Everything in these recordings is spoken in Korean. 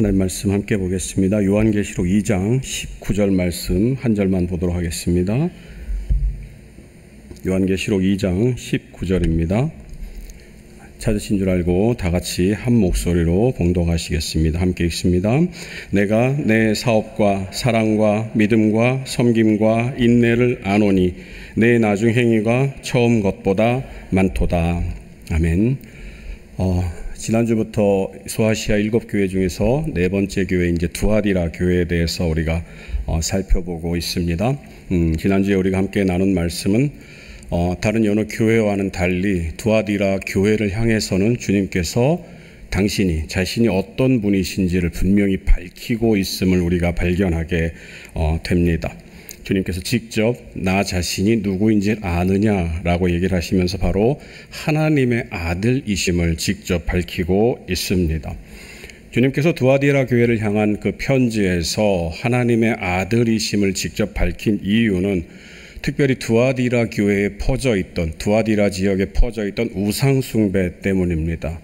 하나님 말씀 함께 보겠습니다. 요한계시록 2장 19절 말씀 한 절만 보도록 하겠습니다. 요한계시록 2장 19절입니다. 찾으신 줄 알고 다 같이 한 목소리로 봉독하시겠습니다. 함께 읽습니다. 내가 내 사업과 사랑과 믿음과 섬김과 인내를 아노니 내 나중 행위가 처음 것보다 많도다. 아멘. 지난주부터 소아시아 7교회 중에서 네 번째 교회인 두아디라 교회에 대해서 우리가 살펴보고 있습니다. 지난주에 우리가 함께 나눈 말씀은 다른 여러 교회와는 달리 두아디라 교회를 향해서는 주님께서 자신이 어떤 분이신지를 분명히 밝히고 있음을 우리가 발견하게 됩니다. 주님께서 직접 나 자신이 누구인지 아느냐라고 얘기를 하시면서 바로 하나님의 아들이심을 직접 밝히고 있습니다. 주님께서 두아디라 교회를 향한 그 편지에서 하나님의 아들이심을 직접 밝힌 이유는 특별히 두아디라 교회에 퍼져있던 두아디라 지역에 퍼져있던 우상숭배 때문입니다.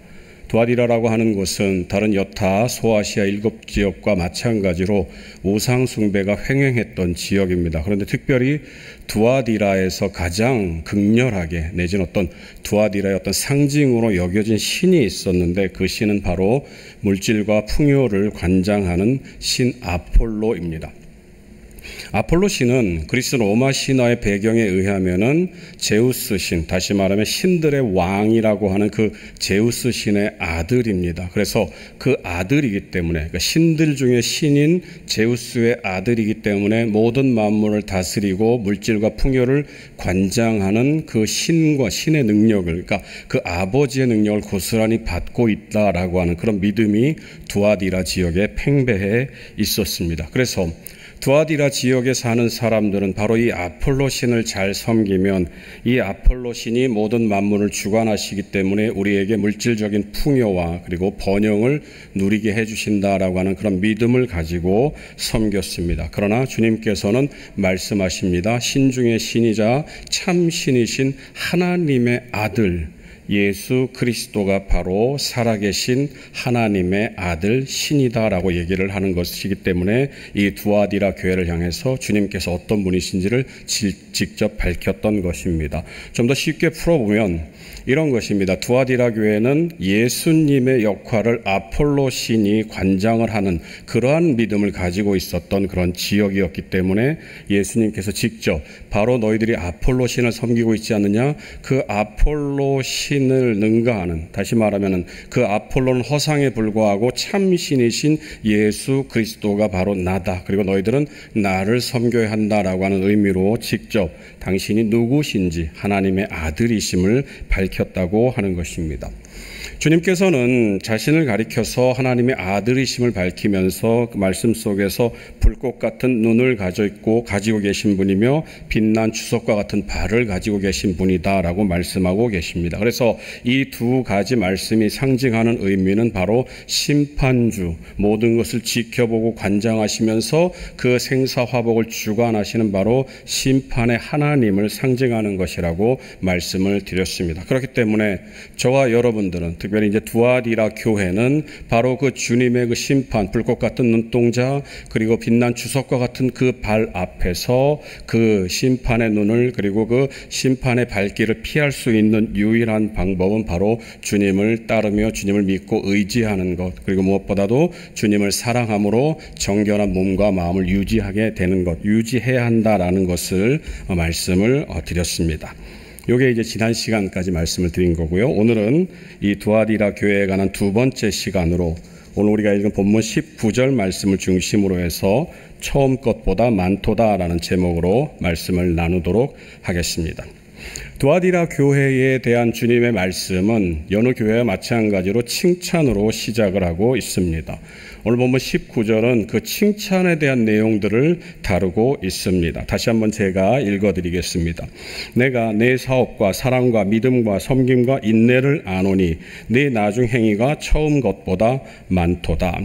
두아디라라고 하는 곳은 다른 여타 소아시아 7지역과 마찬가지로 우상숭배가 횡행했던 지역입니다. 그런데 특별히 두아디라에서 가장 극렬하게 내지는 어떤 두아디라의 어떤 상징으로 여겨진 신이 있었는데 그 신은 바로 물질과 풍요를 관장하는 신 아폴로입니다. 아폴로 신은 그리스 로마 신화의 배경에 의하면은 제우스 신, 다시 말하면 신들의 왕이라고 하는 그 제우스 신의 아들입니다. 그래서 그 아들이기 때문에 그러니까 신들 중에 신인 제우스의 아들이기 때문에 모든 만물을 다스리고 물질과 풍요를 관장하는 그 신과 신의 능력을 그러니까 그 아버지의 능력을 고스란히 받고 있다라고 하는 그런 믿음이 두아디라 지역에 팽배해 있었습니다. 그래서 두아디라 지역에 사는 사람들은 바로 이 아폴로 신을 잘 섬기면 이 아폴로 신이 모든 만물을 주관하시기 때문에 우리에게 물질적인 풍요와 그리고 번영을 누리게 해주신다라고 하는 그런 믿음을 가지고 섬겼습니다. 그러나 주님께서는 말씀하십니다. 신 중의 신이자 참 신이신 하나님의 아들 예수 그리스도가 바로 살아계신 하나님의 아들 신이다라고 얘기를 하는 것이기 때문에 이 두아디라 교회를 향해서 주님께서 어떤 분이신지를 직접 밝혔던 것입니다. 좀 더 쉽게 풀어보면 이런 것입니다. 두아디라 교회는 예수님의 역할을 아폴로 신이 관장을 하는 그러한 믿음을 가지고 있었던 그런 지역이었기 때문에 예수님께서 직접 바로 너희들이 아폴로 신을 섬기고 있지 않느냐, 그 아폴로 신을 능가하는, 다시 말하면 그 아폴로는 허상에 불과하고 참신이신 예수 그리스도가 바로 나다, 그리고 너희들은 나를 섬겨야 한다라고 하는 의미로 직접 당신이 누구신지 하나님의 아들이심을 밝혔다고 하는 것입니다. 주님께서는 자신을 가리켜서 하나님의 아들이심을 밝히면서 그 말씀 속에서 불꽃 같은 눈을 가지고 계신 분이며 빛난 주석과 같은 발을 가지고 계신 분이다라고 말씀하고 계십니다. 그래서 이 두 가지 말씀이 상징하는 의미는 바로 심판주, 모든 것을 지켜보고 관장하시면서 그 생사화복을 주관하시는 바로 심판의 하나님을 상징하는 것이라고 말씀을 드렸습니다. 그렇기 때문에 저와 여러분들은 특별히 두아디라 교회는 바로 그 주님의 그 심판, 불꽃 같은 눈동자 그리고 빛난 주석과 같은 그 발 앞에서 그 심판의 눈을 그리고 그 심판의 발길을 피할 수 있는 유일한 방법은 바로 주님을 따르며 주님을 믿고 의지하는 것, 그리고 무엇보다도 주님을 사랑함으로 정결한 몸과 마음을 유지하게 되는 것, 유지해야 한다라는 것을 말씀을 드렸습니다. 요게 지난 시간까지 말씀을 드린 거고요. 오늘은 이 두아디라 교회에 관한 두 번째 시간으로 오늘 우리가 읽은 본문 19절 말씀을 중심으로 해서 처음 것보다 많도다라는 제목으로 말씀을 나누도록 하겠습니다. 두아디라 교회에 대한 주님의 말씀은 여느 교회와 마찬가지로 칭찬으로 시작을 하고 있습니다. 오늘 본문 19절은 그 칭찬에 대한 내용들을 다루고 있습니다. 다시 한번 제가 읽어드리겠습니다. 내가 내 사업과 사랑과 믿음과 섬김과 인내를 아노니 내 나중 행위가 처음 것보다 많도다.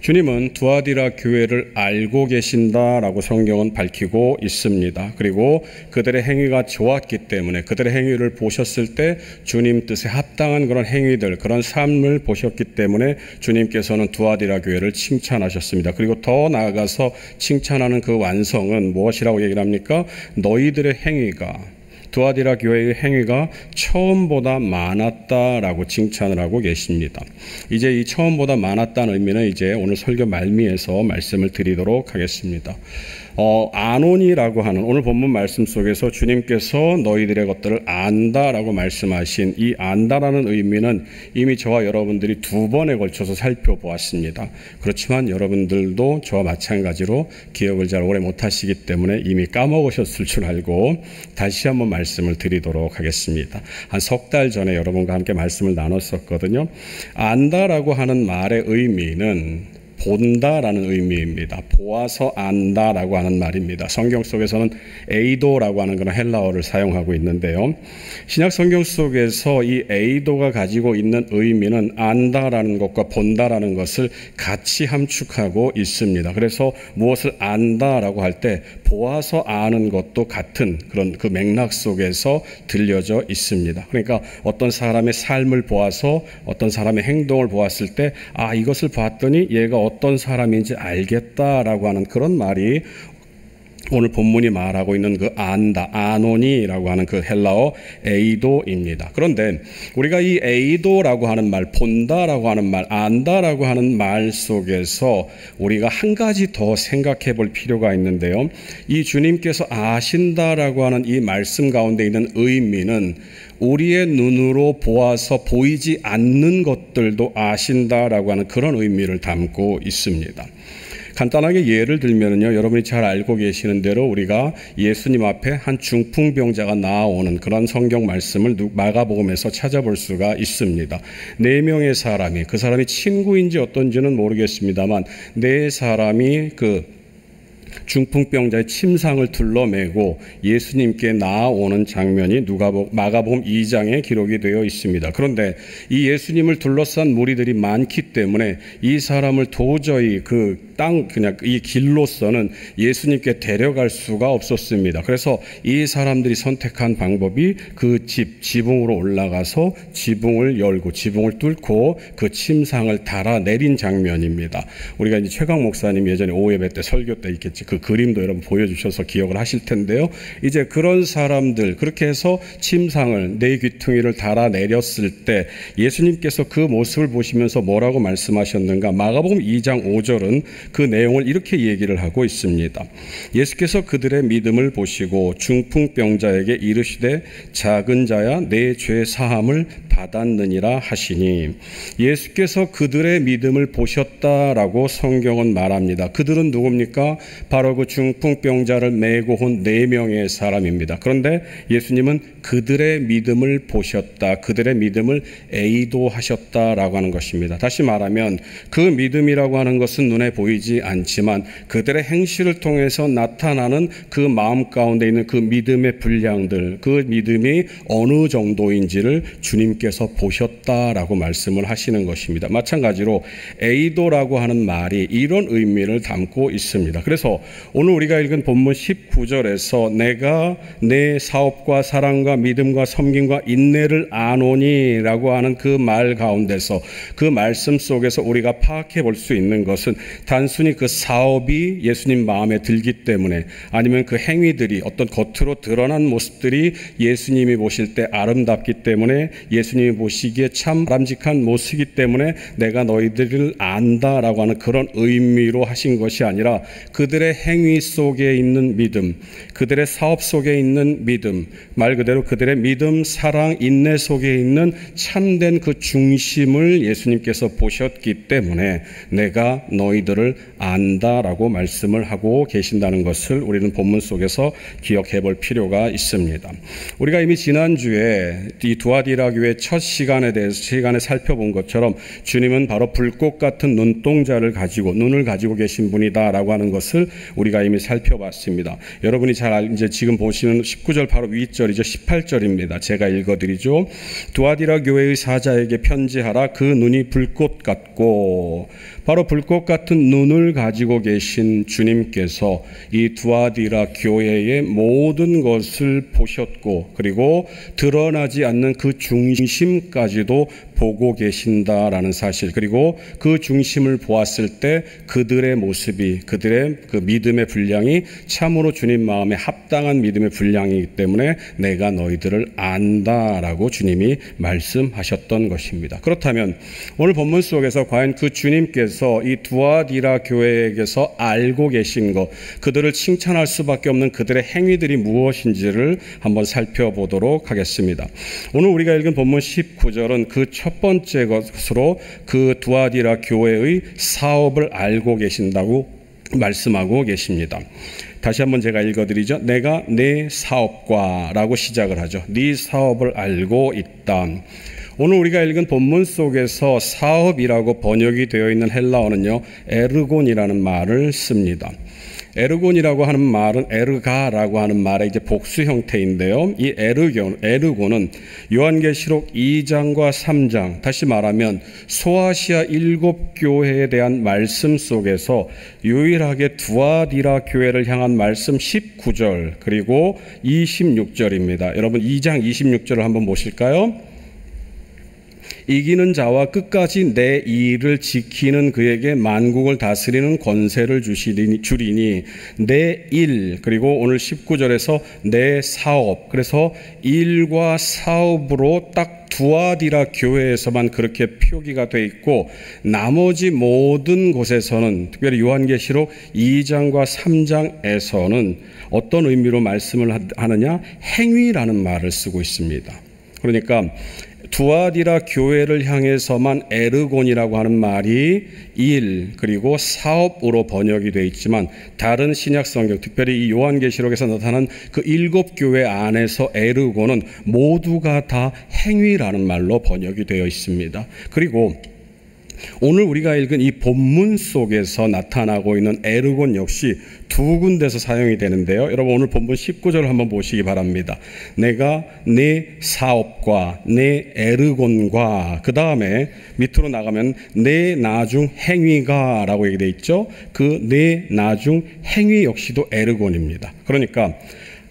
주님은 두아디라 교회를 알고 계신다라고 성경은 밝히고 있습니다. 그리고 그들의 행위가 좋았기 때문에 그들의 행위를 보셨을 때 주님 뜻에 합당한 그런 행위들, 그런 삶을 보셨기 때문에 주님께서는 두아디라 교회를 칭찬하셨습니다. 그리고 더 나아가서 칭찬하는 그 완성은 무엇이라고 얘기를 합니까? 너희들의 행위가, 두아디라 교회의 행위가 처음보다 많았다라고 칭찬을 하고 계십니다. 이제 이 처음보다 많았다는 의미는 이제 오늘 설교 말미에서 말씀을 드리도록 하겠습니다. 아노니라고 하는 오늘 본문 말씀 속에서 주님께서 너희들의 것들을 안다라고 말씀하신 이 안다라는 의미는 이미 저와 여러분들이 두 번에 걸쳐서 살펴보았습니다. 그렇지만 여러분들도 저와 마찬가지로 기억을 잘 오래 못하시기 때문에 이미 까먹으셨을 줄 알고 다시 한번 말씀을 드리도록 하겠습니다. 한 석 달 전에 여러분과 함께 말씀을 나눴었거든요. 안다라고 하는 말의 의미는 본다라는 의미입니다. 보아서 안다라고 하는 말입니다. 성경 속에서는 에이도라고 하는 그런 헬라어를 사용하고 있는데요. 신약 성경 속에서 이 에이도가 가지고 있는 의미는 안다라는 것과 본다라는 것을 같이 함축하고 있습니다. 그래서 무엇을 안다라고 할 때 보아서 아는 것도 같은 그런 그 맥락 속에서 들려져 있습니다. 그러니까 어떤 사람의 삶을 보아서 어떤 사람의 행동을 보았을 때 아, 이것을 봤더니 얘가 어떤 사람인지 알겠다라고 하는 그런 말이 오늘 본문이 말하고 있는 그 안다, 아노니라고 하는 그 헬라어 에이도입니다. 그런데 우리가 이 에이도라고 하는 말, 본다라고 하는 말, 안다라고 하는 말 속에서 우리가 한 가지 더 생각해 볼 필요가 있는데요. 이 주님께서 아신다라고 하는 이 말씀 가운데 있는 의미는 우리의 눈으로 보아서 보이지 않는 것들도 아신다라고 하는 그런 의미를 담고 있습니다. 간단하게 예를 들면요, 여러분이 잘 알고 계시는 대로 우리가 예수님 앞에 한 중풍병자가 나아오는 그런 성경 말씀을 마가복음에서 찾아볼 수가 있습니다. 네 명의 사람이, 그 사람이 친구인지 어떤지는 모르겠습니다만 네 사람이 그 중풍병자의 침상을 둘러매고 예수님께 나아오는 장면이 마가복음 2장에 기록이 되어 있습니다. 그런데 이 예수님을 둘러싼 무리들이 많기 때문에 이 사람을 도저히 그냥 이 길로서는 예수님께 데려갈 수가 없었습니다. 그래서 이 사람들이 선택한 방법이 그 지붕으로 올라가서 지붕을 열고 지붕을 뚫고 그 침상을 달아내린 장면입니다. 우리가 이제 최강 목사님 예전에 오예배 때 설교 때 있겠죠. 그 그림도 여러분 보여주셔서 기억을 하실 텐데요. 이제 그런 사람들, 그렇게 해서 침상을, 네 귀퉁이를 달아내렸을 때 예수님께서 그 모습을 보시면서 뭐라고 말씀하셨는가? 마가복음 2장 5절은 그 내용을 이렇게 얘기를 하고 있습니다. 예수께서 그들의 믿음을 보시고 중풍병자에게 이르시되 작은 자야 내 죄 사함을 받았느니라 하시니, 예수께서 그들의 믿음을 보셨다라고 성경은 말합니다. 그들은 누굽니까? 바로 그 중풍병자를 메고 온 네 명의 사람입니다. 그런데 예수님은 그들의 믿음을 보셨다, 그들의 믿음을 에이도하셨다라고 하는 것입니다. 다시 말하면 그 믿음이라고 하는 것은 눈에 보이지 않지만 그들의 행실을 통해서 나타나는 그 마음 가운데 있는 그 믿음의 분량들, 그 믿음이 어느 정도인지를 주님께서 보셨다라고 말씀을 하시는 것입니다. 마찬가지로 에이도라고 하는 말이 이런 의미를 담고 있습니다. 그래서 오늘 우리가 읽은 본문 19절에서 내가 내 사업과 사랑과 믿음과 섬김과 인내를 아노니 라고 하는 그 말 가운데서, 그 말씀 속에서 우리가 파악해 볼 수 있는 것은 단순히 그 사업이 예수님 마음에 들기 때문에, 아니면 그 행위들이 어떤 겉으로 드러난 모습들이 예수님이 보실 때 아름답기 때문에, 예수님이 보시기에 참 바람직한 모습이기 때문에 내가 너희들을 안다 라고 하는 그런 의미로 하신 것이 아니라 그들의 행위 속에 있는 믿음, 그들의 사업 속에 있는 믿음, 말 그대로 그들의 믿음, 사랑, 인내 속에 있는 참된 그 중심을 예수님께서 보셨기 때문에 내가 너희들을 안다라고 말씀을 하고 계신다는 것을 우리는 본문 속에서 기억해 볼 필요가 있습니다. 우리가 이미 지난주에 이 두아디라 교회 첫 시간에 대해서 살펴본 것처럼 주님은 바로 불꽃 같은 눈동자를 가지고, 눈을 가지고 계신 분이다라고 하는 것을 우리가 이미 살펴봤습니다. 여러분이 잘 이제 지금 보시는 19절 바로 윗절이죠. 18절입니다. 제가 읽어드리죠. 두아디라 교회의 사자에게 편지하라. 그 눈이 불꽃 같고 바로 불꽃 같은 눈을 가지고 계신 주님께서 이 두아디라 교회의 모든 것을 보셨고 그리고 드러나지 않는 그 중심까지도 보고 계신다라는 사실, 그리고 그 중심을 보았을 때 그들의 모습이, 그들의 그 믿음의 분량이 참으로 주님 마음에 합당한 믿음의 분량이기 때문에 내가 너희들을 안다라고 주님이 말씀하셨던 것입니다. 그렇다면 오늘 본문 속에서 과연 그 주님께서 이 두아디라 교회에게서 알고 계신 것, 그들을 칭찬할 수밖에 없는 그들의 행위들이 무엇인지를 한번 살펴보도록 하겠습니다. 오늘 우리가 읽은 본문 19절은 그 첫 번째 것으로 그 두아디라 교회의 사업을 알고 계신다고 말씀하고 계십니다. 다시 한번 제가 읽어드리죠. 내가 내 사업과 라고 시작을 하죠. 네 사업을 알고 있다. 오늘 우리가 읽은 본문 속에서 사업이라고 번역이 되어 있는 헬라어는요, 에르곤이라는 말을 씁니다. 에르곤이라고 하는 말은 에르가라고 하는 말의 이제 복수 형태인데요. 이 에르곤은 요한계시록 2장과 3장, 다시 말하면 소아시아 7교회에 대한 말씀 속에서 유일하게 두아디라 교회를 향한 말씀 19절 그리고 26절입니다. 여러분 2장 26절을 한번 보실까요? 이기는 자와 끝까지 내 일을 지키는 그에게 만국을 다스리는 권세를 주리니 내 일, 그리고 오늘 19절에서 내 사업, 그래서 일과 사업으로 딱 두아디라 교회에서만 그렇게 표기가 돼 있고 나머지 모든 곳에서는 특별히 요한계시록 2장과 3장에서는 어떤 의미로 말씀을 하느냐, 행위라는 말을 쓰고 있습니다. 그러니까 두아디라 교회를 향해서만 에르곤이라고 하는 말이 일 그리고 사업으로 번역이 되어 있지만 다른 신약성경, 특별히 이 요한계시록에서 나타난 그 7교회 안에서 에르곤은 모두가 다 행위라는 말로 번역이 되어 있습니다. 그리고 오늘 우리가 읽은 이 본문 속에서 나타나고 있는 에르곤 역시 두 군데서 사용이 되는데요. 여러분 오늘 본문 19절을 한번 보시기 바랍니다. 내가 내 사업과 내 에르곤과, 그 다음에 밑으로 나가면 내 나중 행위가 라고 얘기되어 있죠. 그 내 나중 행위 역시도 에르곤입니다. 그러니까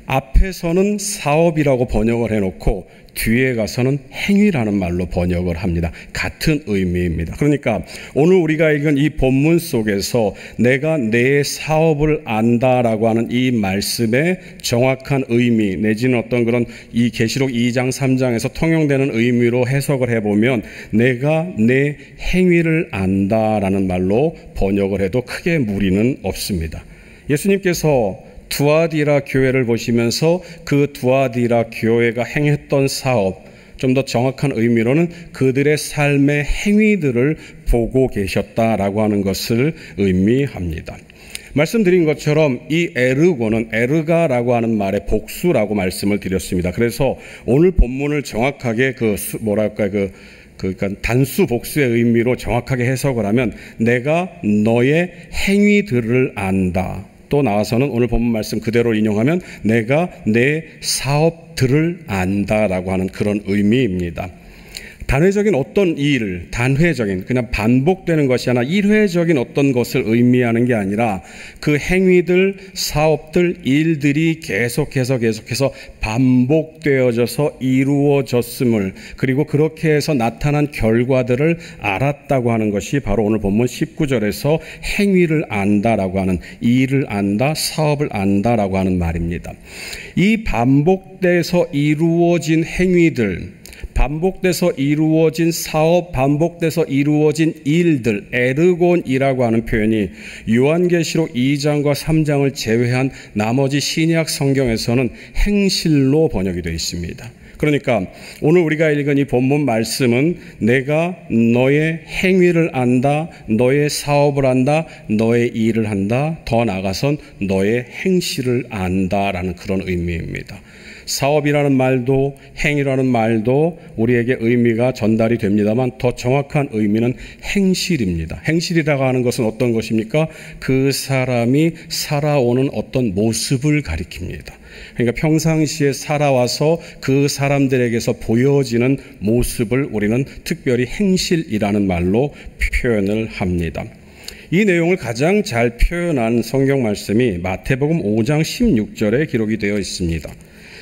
앞에서는 사업이라고 번역을 해놓고 뒤에 가서는 행위라는 말로 번역을 합니다. 같은 의미입니다. 그러니까 오늘 우리가 읽은 이 본문 속에서 내가 내 사업을 안다라고 하는 이 말씀의 정확한 의미 내지는 어떤 그런 이 계시록 2장 3장에서 통용되는 의미로 해석을 해보면 내가 내 행위를 안다라는 말로 번역을 해도 크게 무리는 없습니다. 예수님께서 두아디라 교회를 보시면서 그 두아디라 교회가 행했던 사업, 좀 더 정확한 의미로는 그들의 삶의 행위들을 보고 계셨다라고 하는 것을 의미합니다. 말씀드린 것처럼 이 에르곤은 에르가라고 하는 말의 복수라고 말씀을 드렸습니다. 그래서 오늘 본문을 정확하게 그러니까 단수 복수의 의미로 정확하게 해석을 하면 내가 너의 행위들을 안다. 또 나와서는 오늘 본문 말씀 그대로 인용하면 내가 내 사업들을 안다라고 하는 그런 의미입니다. 단회적인 어떤 일, 단회적인 그냥 반복되는 것이 아니라 일회적인 어떤 것을 의미하는 게 아니라 그 행위들, 사업들, 일들이 계속해서 반복되어져서 이루어졌음을, 그리고 그렇게 해서 나타난 결과들을 알았다고 하는 것이 바로 오늘 본문 19절에서 행위를 안다라고 하는, 일을 안다, 사업을 안다라고 하는 말입니다. 이 반복돼서 이루어진 행위들, 반복돼서 이루어진 사업, 반복돼서 이루어진 일들, 에르곤이라고 하는 표현이 요한계시록 2장과 3장을 제외한 나머지 신약 성경에서는 행실로 번역이 되어 있습니다. 그러니까 오늘 우리가 읽은 이 본문 말씀은 내가 너의 행위를 안다, 너의 사업을 안다, 너의 일을 한다, 더 나아가선 너의 행실을 안다라는 그런 의미입니다. 사업이라는 말도 행위라는 말도 우리에게 의미가 전달이 됩니다만 더 정확한 의미는 행실입니다. 행실이라고 하는 것은 어떤 것입니까? 그 사람이 살아오는 어떤 모습을 가리킵니다. 그러니까 평상시에 살아와서 그 사람들에게서 보여지는 모습을 우리는 특별히 행실이라는 말로 표현을 합니다. 이 내용을 가장 잘 표현한 성경 말씀이 마태복음 5장 16절에 기록이 되어 있습니다.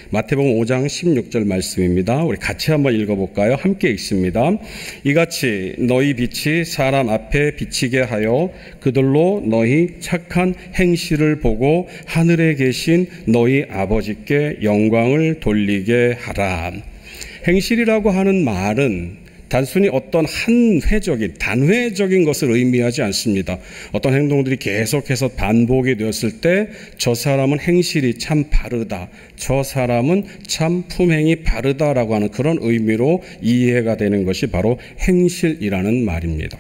마태복음 5장 16절 말씀입니다. 우리 같이 한번 읽어볼까요? 함께 읽습니다. 이같이 너희 빛이 사람 앞에 비치게 하여 그들로 너희 착한 행실을 보고 하늘에 계신 너희 아버지께 영광을 돌리게 하라. 행실이라고 하는 말은 단순히 어떤 한 회적인 단회적인 것을 의미하지 않습니다. 어떤 행동들이 계속해서 반복이 되었을 때 저 사람은 행실이 참 바르다, 저 사람은 참 품행이 바르다라고 하는 그런 의미로 이해가 되는 것이 바로 행실이라는 말입니다.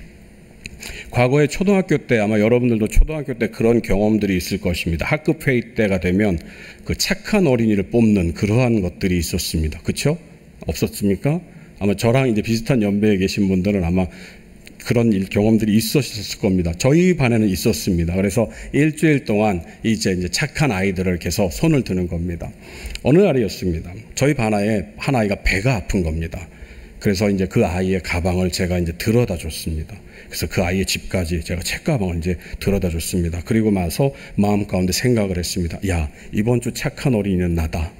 과거에 초등학교 때, 아마 여러분들도 초등학교 때 그런 경험들이 있을 것입니다. 학급 회의 때가 되면 그 착한 어린이를 뽑는 그러한 것들이 있었습니다. 그렇죠? 없었습니까? 아마 저랑 이제 비슷한 연배에 계신 분들은 아마 그런 경험들이 있었을 겁니다. 저희 반에는 있었습니다. 그래서 일주일 동안 이제 착한 아이들을 계속 손을 드는 겁니다. 어느 날이었습니다. 저희 반에 한 아이가 배가 아픈 겁니다. 그래서 이제 그 아이의 가방을 제가 이제 들어다 줬습니다. 그래서 그 아이의 집까지 제가 책가방을 이제 들어다 줬습니다. 그리고 나서 마음 가운데 생각을 했습니다. 야, 이번 주 착한 어린이는 나다.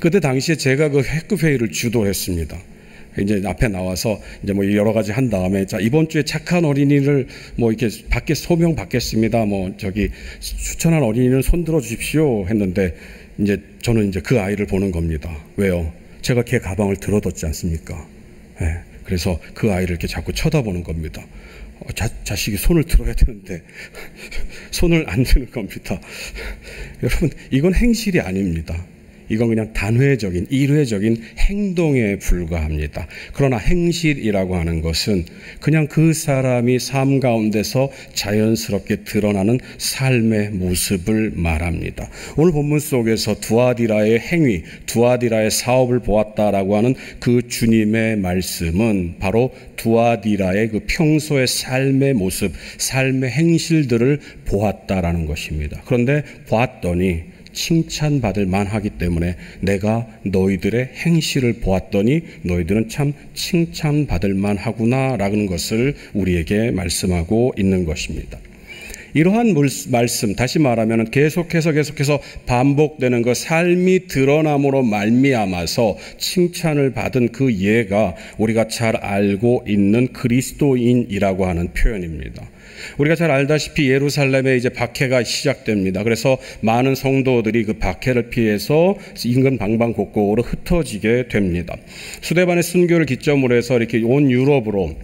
그때 당시에 제가 그 학급회의를 주도했습니다. 이제 앞에 나와서 이제 뭐 여러 가지 한 다음에, 자, 이번 주에 착한 어린이를 뭐 이렇게 밖에 소명 받겠습니다. 뭐 저기 추천한 어린이는 손 들어 주십시오. 했는데 이제 저는 이제 그 아이를 보는 겁니다. 왜요? 제가 걔 가방을 들어뒀지 않습니까? 네. 그래서 그 아이를 이렇게 자꾸 쳐다보는 겁니다. 자식이 손을 들어야 되는데 손을 안 드는 겁니다. 여러분, 이건 행실이 아닙니다. 이건 그냥 단회적인, 일회적인 행동에 불과합니다. 그러나 행실이라고 하는 것은 그냥 그 사람이 삶 가운데서 자연스럽게 드러나는 삶의 모습을 말합니다. 오늘 본문 속에서 두아디라의 행위, 두아디라의 사업을 보았다라고 하는 그 주님의 말씀은 바로 두아디라의 그 평소의 삶의 모습, 삶의 행실들을 보았다라는 것입니다. 그런데 보았더니 칭찬받을 만하기 때문에 내가 너희들의 행실을 보았더니 너희들은 참 칭찬받을 만하구나라는 것을 우리에게 말씀하고 있는 것입니다. 이러한 말씀, 다시 말하면 계속해서 반복되는 그 삶이 드러남으로 말미암아서 칭찬을 받은 그 예가 우리가 잘 알고 있는 그리스도인이라고 하는 표현입니다. 우리가 잘 알다시피 예루살렘에 이제 박해가 시작됩니다. 그래서 많은 성도들이 그 박해를 피해서 인근 방방곡곡으로 흩어지게 됩니다. 수데반의 순교를 기점으로 해서 이렇게 온 유럽으로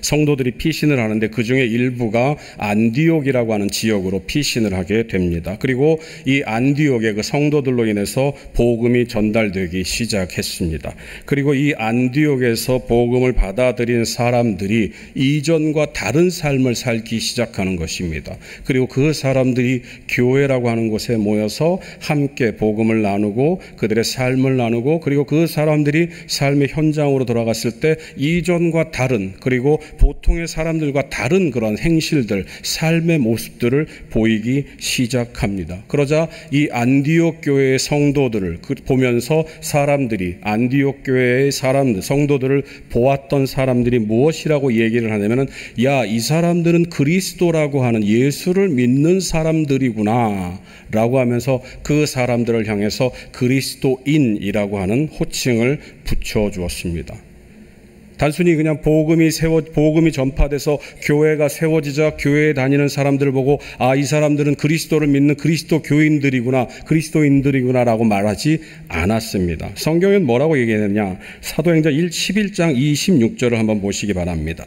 성도들이 피신을 하는데 그 중에 일부가 안디옥이라고 하는 지역으로 피신을 하게 됩니다. 그리고 이 안디옥의 그 성도들로 인해서 복음이 전달되기 시작했습니다. 그리고 이 안디옥에서 복음을 받아들인 사람들이 이전과 다른 삶을 살기 시작하는 것입니다. 그리고 그 사람들이 교회라고 하는 곳에 모여서 함께 복음을 나누고 그들의 삶을 나누고, 그리고 그 사람들이 삶의 현장으로 돌아갔을 때 이전과 다른, 그리고 보통의 사람들과 다른 그런 행실들, 삶의 모습들을 보이기 시작합니다. 그러자 이 안디옥 교회의 성도들을 보면서 사람들이, 안디옥 교회의 사람들, 성도들을 보았던 사람들이 무엇이라고 얘기를 하냐면, 야, 이 사람들은 그리스도라고 하는 예수를 믿는 사람들이구나 라고 하면서 그 사람들을 향해서 그리스도인이라고 하는 호칭을 붙여주었습니다. 단순히 그냥 복음이 전파돼서 교회가 세워지자 교회에 다니는 사람들을 보고, 아, 이 사람들은 그리스도를 믿는 그리스도인들이구나라고 말하지 않았습니다. 성경은 뭐라고 얘기하느냐? 사도행전 11장 26절을 한번 보시기 바랍니다.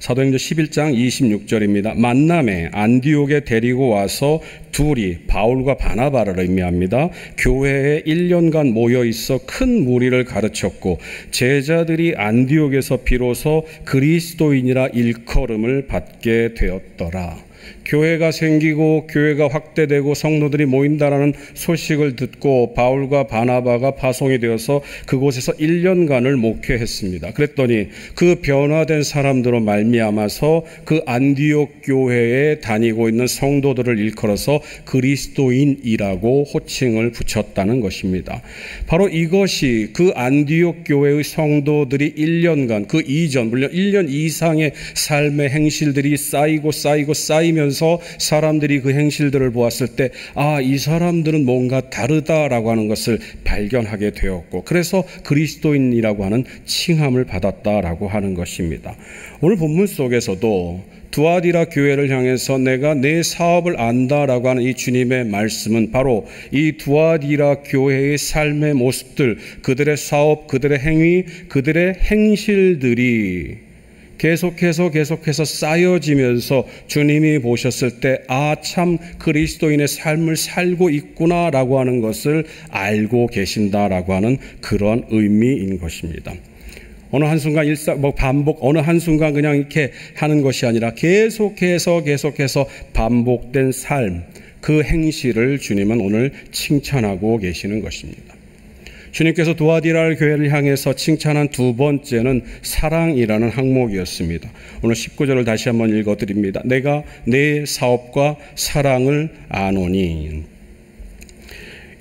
사도행전 11장 26절입니다. 만남에 안디옥에 데리고 와서 둘이, 바울과 바나바를 의미합니다, 교회에 1년간 모여 있어 큰 무리를 가르쳤고 제자들이 안디옥에서 비로소 그리스도인이라 일컬음을 받게 되었더라. 교회가 생기고 교회가 확대되고 성도들이 모인다라는 소식을 듣고 바울과 바나바가 파송이 되어서 그곳에서 1년간을 목회했습니다. 그랬더니 그 변화된 사람들로 말미암아서 그 안디옥 교회에 다니고 있는 성도들을 일컬어서 그리스도인이라고 호칭을 붙였다는 것입니다. 바로 이것이 그 안디옥 교회의 성도들이 1년간, 그 이전, 물론 1년 이상의 삶의 행실들이 쌓이고 쌓이고 쌓이면서 사람들이 그 행실들을 보았을 때, 아, 이 사람들은 뭔가 다르다라고 하는 것을 발견하게 되었고, 그래서 그리스도인이라고 하는 칭함을 받았다라고 하는 것입니다. 오늘 본문 속에서도 두아디라 교회를 향해서 내가 내 사업을 안다라고 하는 이 주님의 말씀은 바로 이 두아디라 교회의 삶의 모습들, 그들의 사업, 그들의 행위, 그들의 행실들이 계속해서 쌓여지면서 주님이 보셨을 때, 아, 참 그리스도인의 삶을 살고 있구나라고 하는 것을 알고 계신다라고 하는 그런 의미인 것입니다. 어느 한순간 반복, 어느 한순간 그냥 이렇게 하는 것이 아니라 계속해서 반복된 삶, 그 행실을 주님은 오늘 칭찬하고 계시는 것입니다. 주님께서 두아디라 교회를 향해서 칭찬한 두 번째는 사랑이라는 항목이었습니다. 오늘 19절을 다시 한번 읽어드립니다. 내가 내 사업과 사랑을 아노니.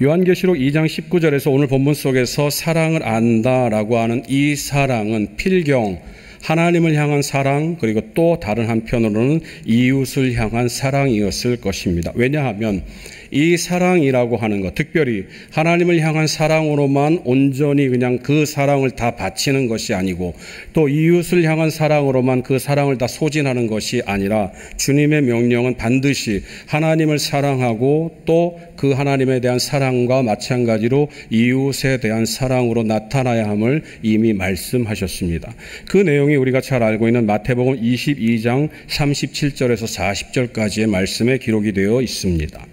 요한계시록 2장 19절에서 오늘 본문 속에서 사랑을 안다라고 하는 이 사랑은 필경, 하나님을 향한 사랑, 그리고 또 다른 한편으로는 이웃을 향한 사랑이었을 것입니다. 왜냐하면 이 사랑이라고 하는 것, 특별히 하나님을 향한 사랑으로만 온전히 그냥 그 사랑을 다 바치는 것이 아니고, 또 이웃을 향한 사랑으로만 그 사랑을 다 소진하는 것이 아니라, 주님의 명령은 반드시 하나님을 사랑하고 또 그 하나님에 대한 사랑과 마찬가지로 이웃에 대한 사랑으로 나타나야 함을 이미 말씀하셨습니다. 그 내용이 우리가 잘 알고 있는 마태복음 22장 37절에서 40절까지의 말씀에 기록이 되어 있습니다.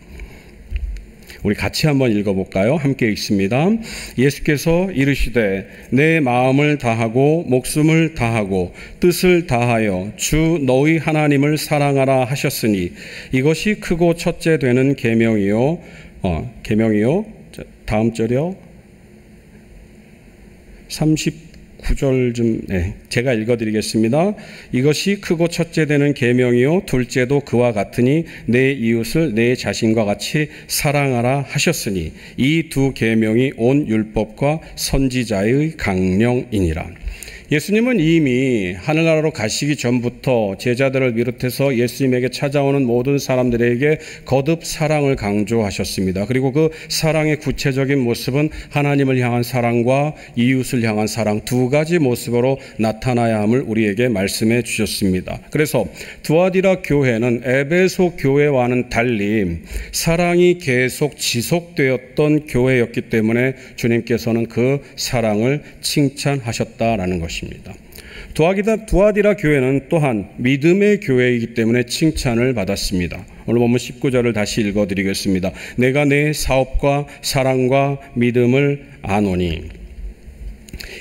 우리 같이 한번 읽어볼까요? 함께 읽습니다. 예수께서 이르시되 내 마음을 다하고 목숨을 다하고 뜻을 다하여 주 너희 하나님을 사랑하라 하셨으니 이것이 크고 첫째 되는 계명이요. 다음 절이요. 39절 좀, 네, 제가 읽어드리겠습니다. 이것이 크고 첫째 되는 계명이요 둘째도 그와 같으니 내 이웃을 내 자신과 같이 사랑하라 하셨으니 이 두 계명이 온 율법과 선지자의 강령이니라. 예수님은 이미 하늘나라로 가시기 전부터 제자들을 비롯해서 예수님에게 찾아오는 모든 사람들에게 거듭 사랑을 강조하셨습니다. 그리고 그 사랑의 구체적인 모습은 하나님을 향한 사랑과 이웃을 향한 사랑, 두 가지 모습으로 나타나야 함을 우리에게 말씀해 주셨습니다. 그래서 두아디라 교회는 에베소 교회와는 달리 사랑이 계속 지속되었던 교회였기 때문에 주님께서는 그 사랑을 칭찬하셨다라는 것입니다. 두아디라 교회는 또한 믿음의 교회이기 때문에 칭찬을 받았습니다. 오늘 본문 19절을 다시 읽어드리겠습니다. 내가 내 사업과 사랑과 믿음을 아노니.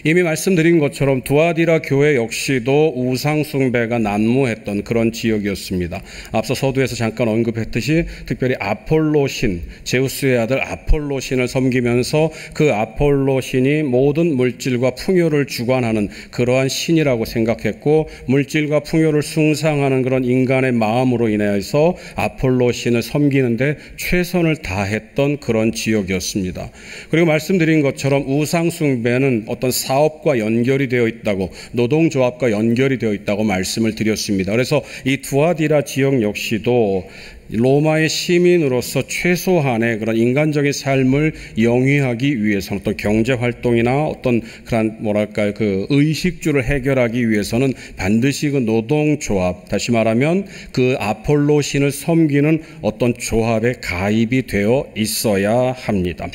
이미 말씀드린 것처럼 두아디라 교회 역시도 우상숭배가 난무했던 그런 지역이었습니다. 앞서 서두에서 잠깐 언급했듯이 특별히 아폴로 신, 제우스의 아들 아폴로 신을 섬기면서 그 아폴로 신이 모든 물질과 풍요를 주관하는 그러한 신이라고 생각했고, 물질과 풍요를 숭상하는 그런 인간의 마음으로 인해서 아폴로 신을 섬기는데 최선을 다했던 그런 지역이었습니다. 그리고 말씀드린 것처럼 우상숭배는 어떤 사업과 연결이 되어 있다고, 노동조합과 연결이 되어 있다고 말씀을 드렸습니다. 그래서 이 두아디라 지역 역시도 로마의 시민으로서 최소한의 그런 인간적인 삶을 영위하기 위해서는 어떤 경제활동이나 어떤 그런 뭐랄까요, 그 의식주를 해결하기 위해서는 반드시 그 노동조합, 다시 말하면 그 아폴로 신을 섬기는 어떤 조합에 가입이 되어 있어야 합니다.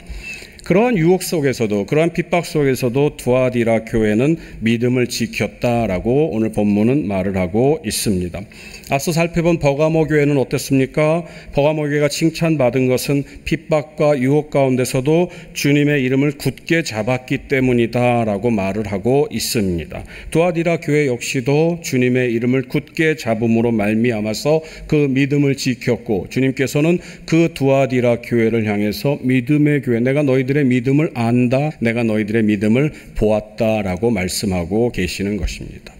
그러한 유혹 속에서도, 그러한 핍박 속에서도 두아디라 교회는 믿음을 지켰다라고 오늘 본문은 말을 하고 있습니다. 앞서 살펴본 버가모 교회는 어땠습니까? 버가모 교회가 칭찬받은 것은 핍박과 유혹 가운데서도 주님의 이름을 굳게 잡았기 때문이다라고 말을 하고 있습니다. 두아디라 교회 역시도 주님의 이름을 굳게 잡음으로 말미암아서 그 믿음을 지켰고, 주님께서는 그 두아디라 교회를 향해서 믿음의 교회, 내가 너희들의 믿음을 안다, 내가 너희들의 믿음을 보았다라고 말씀하고 계시는 것입니다.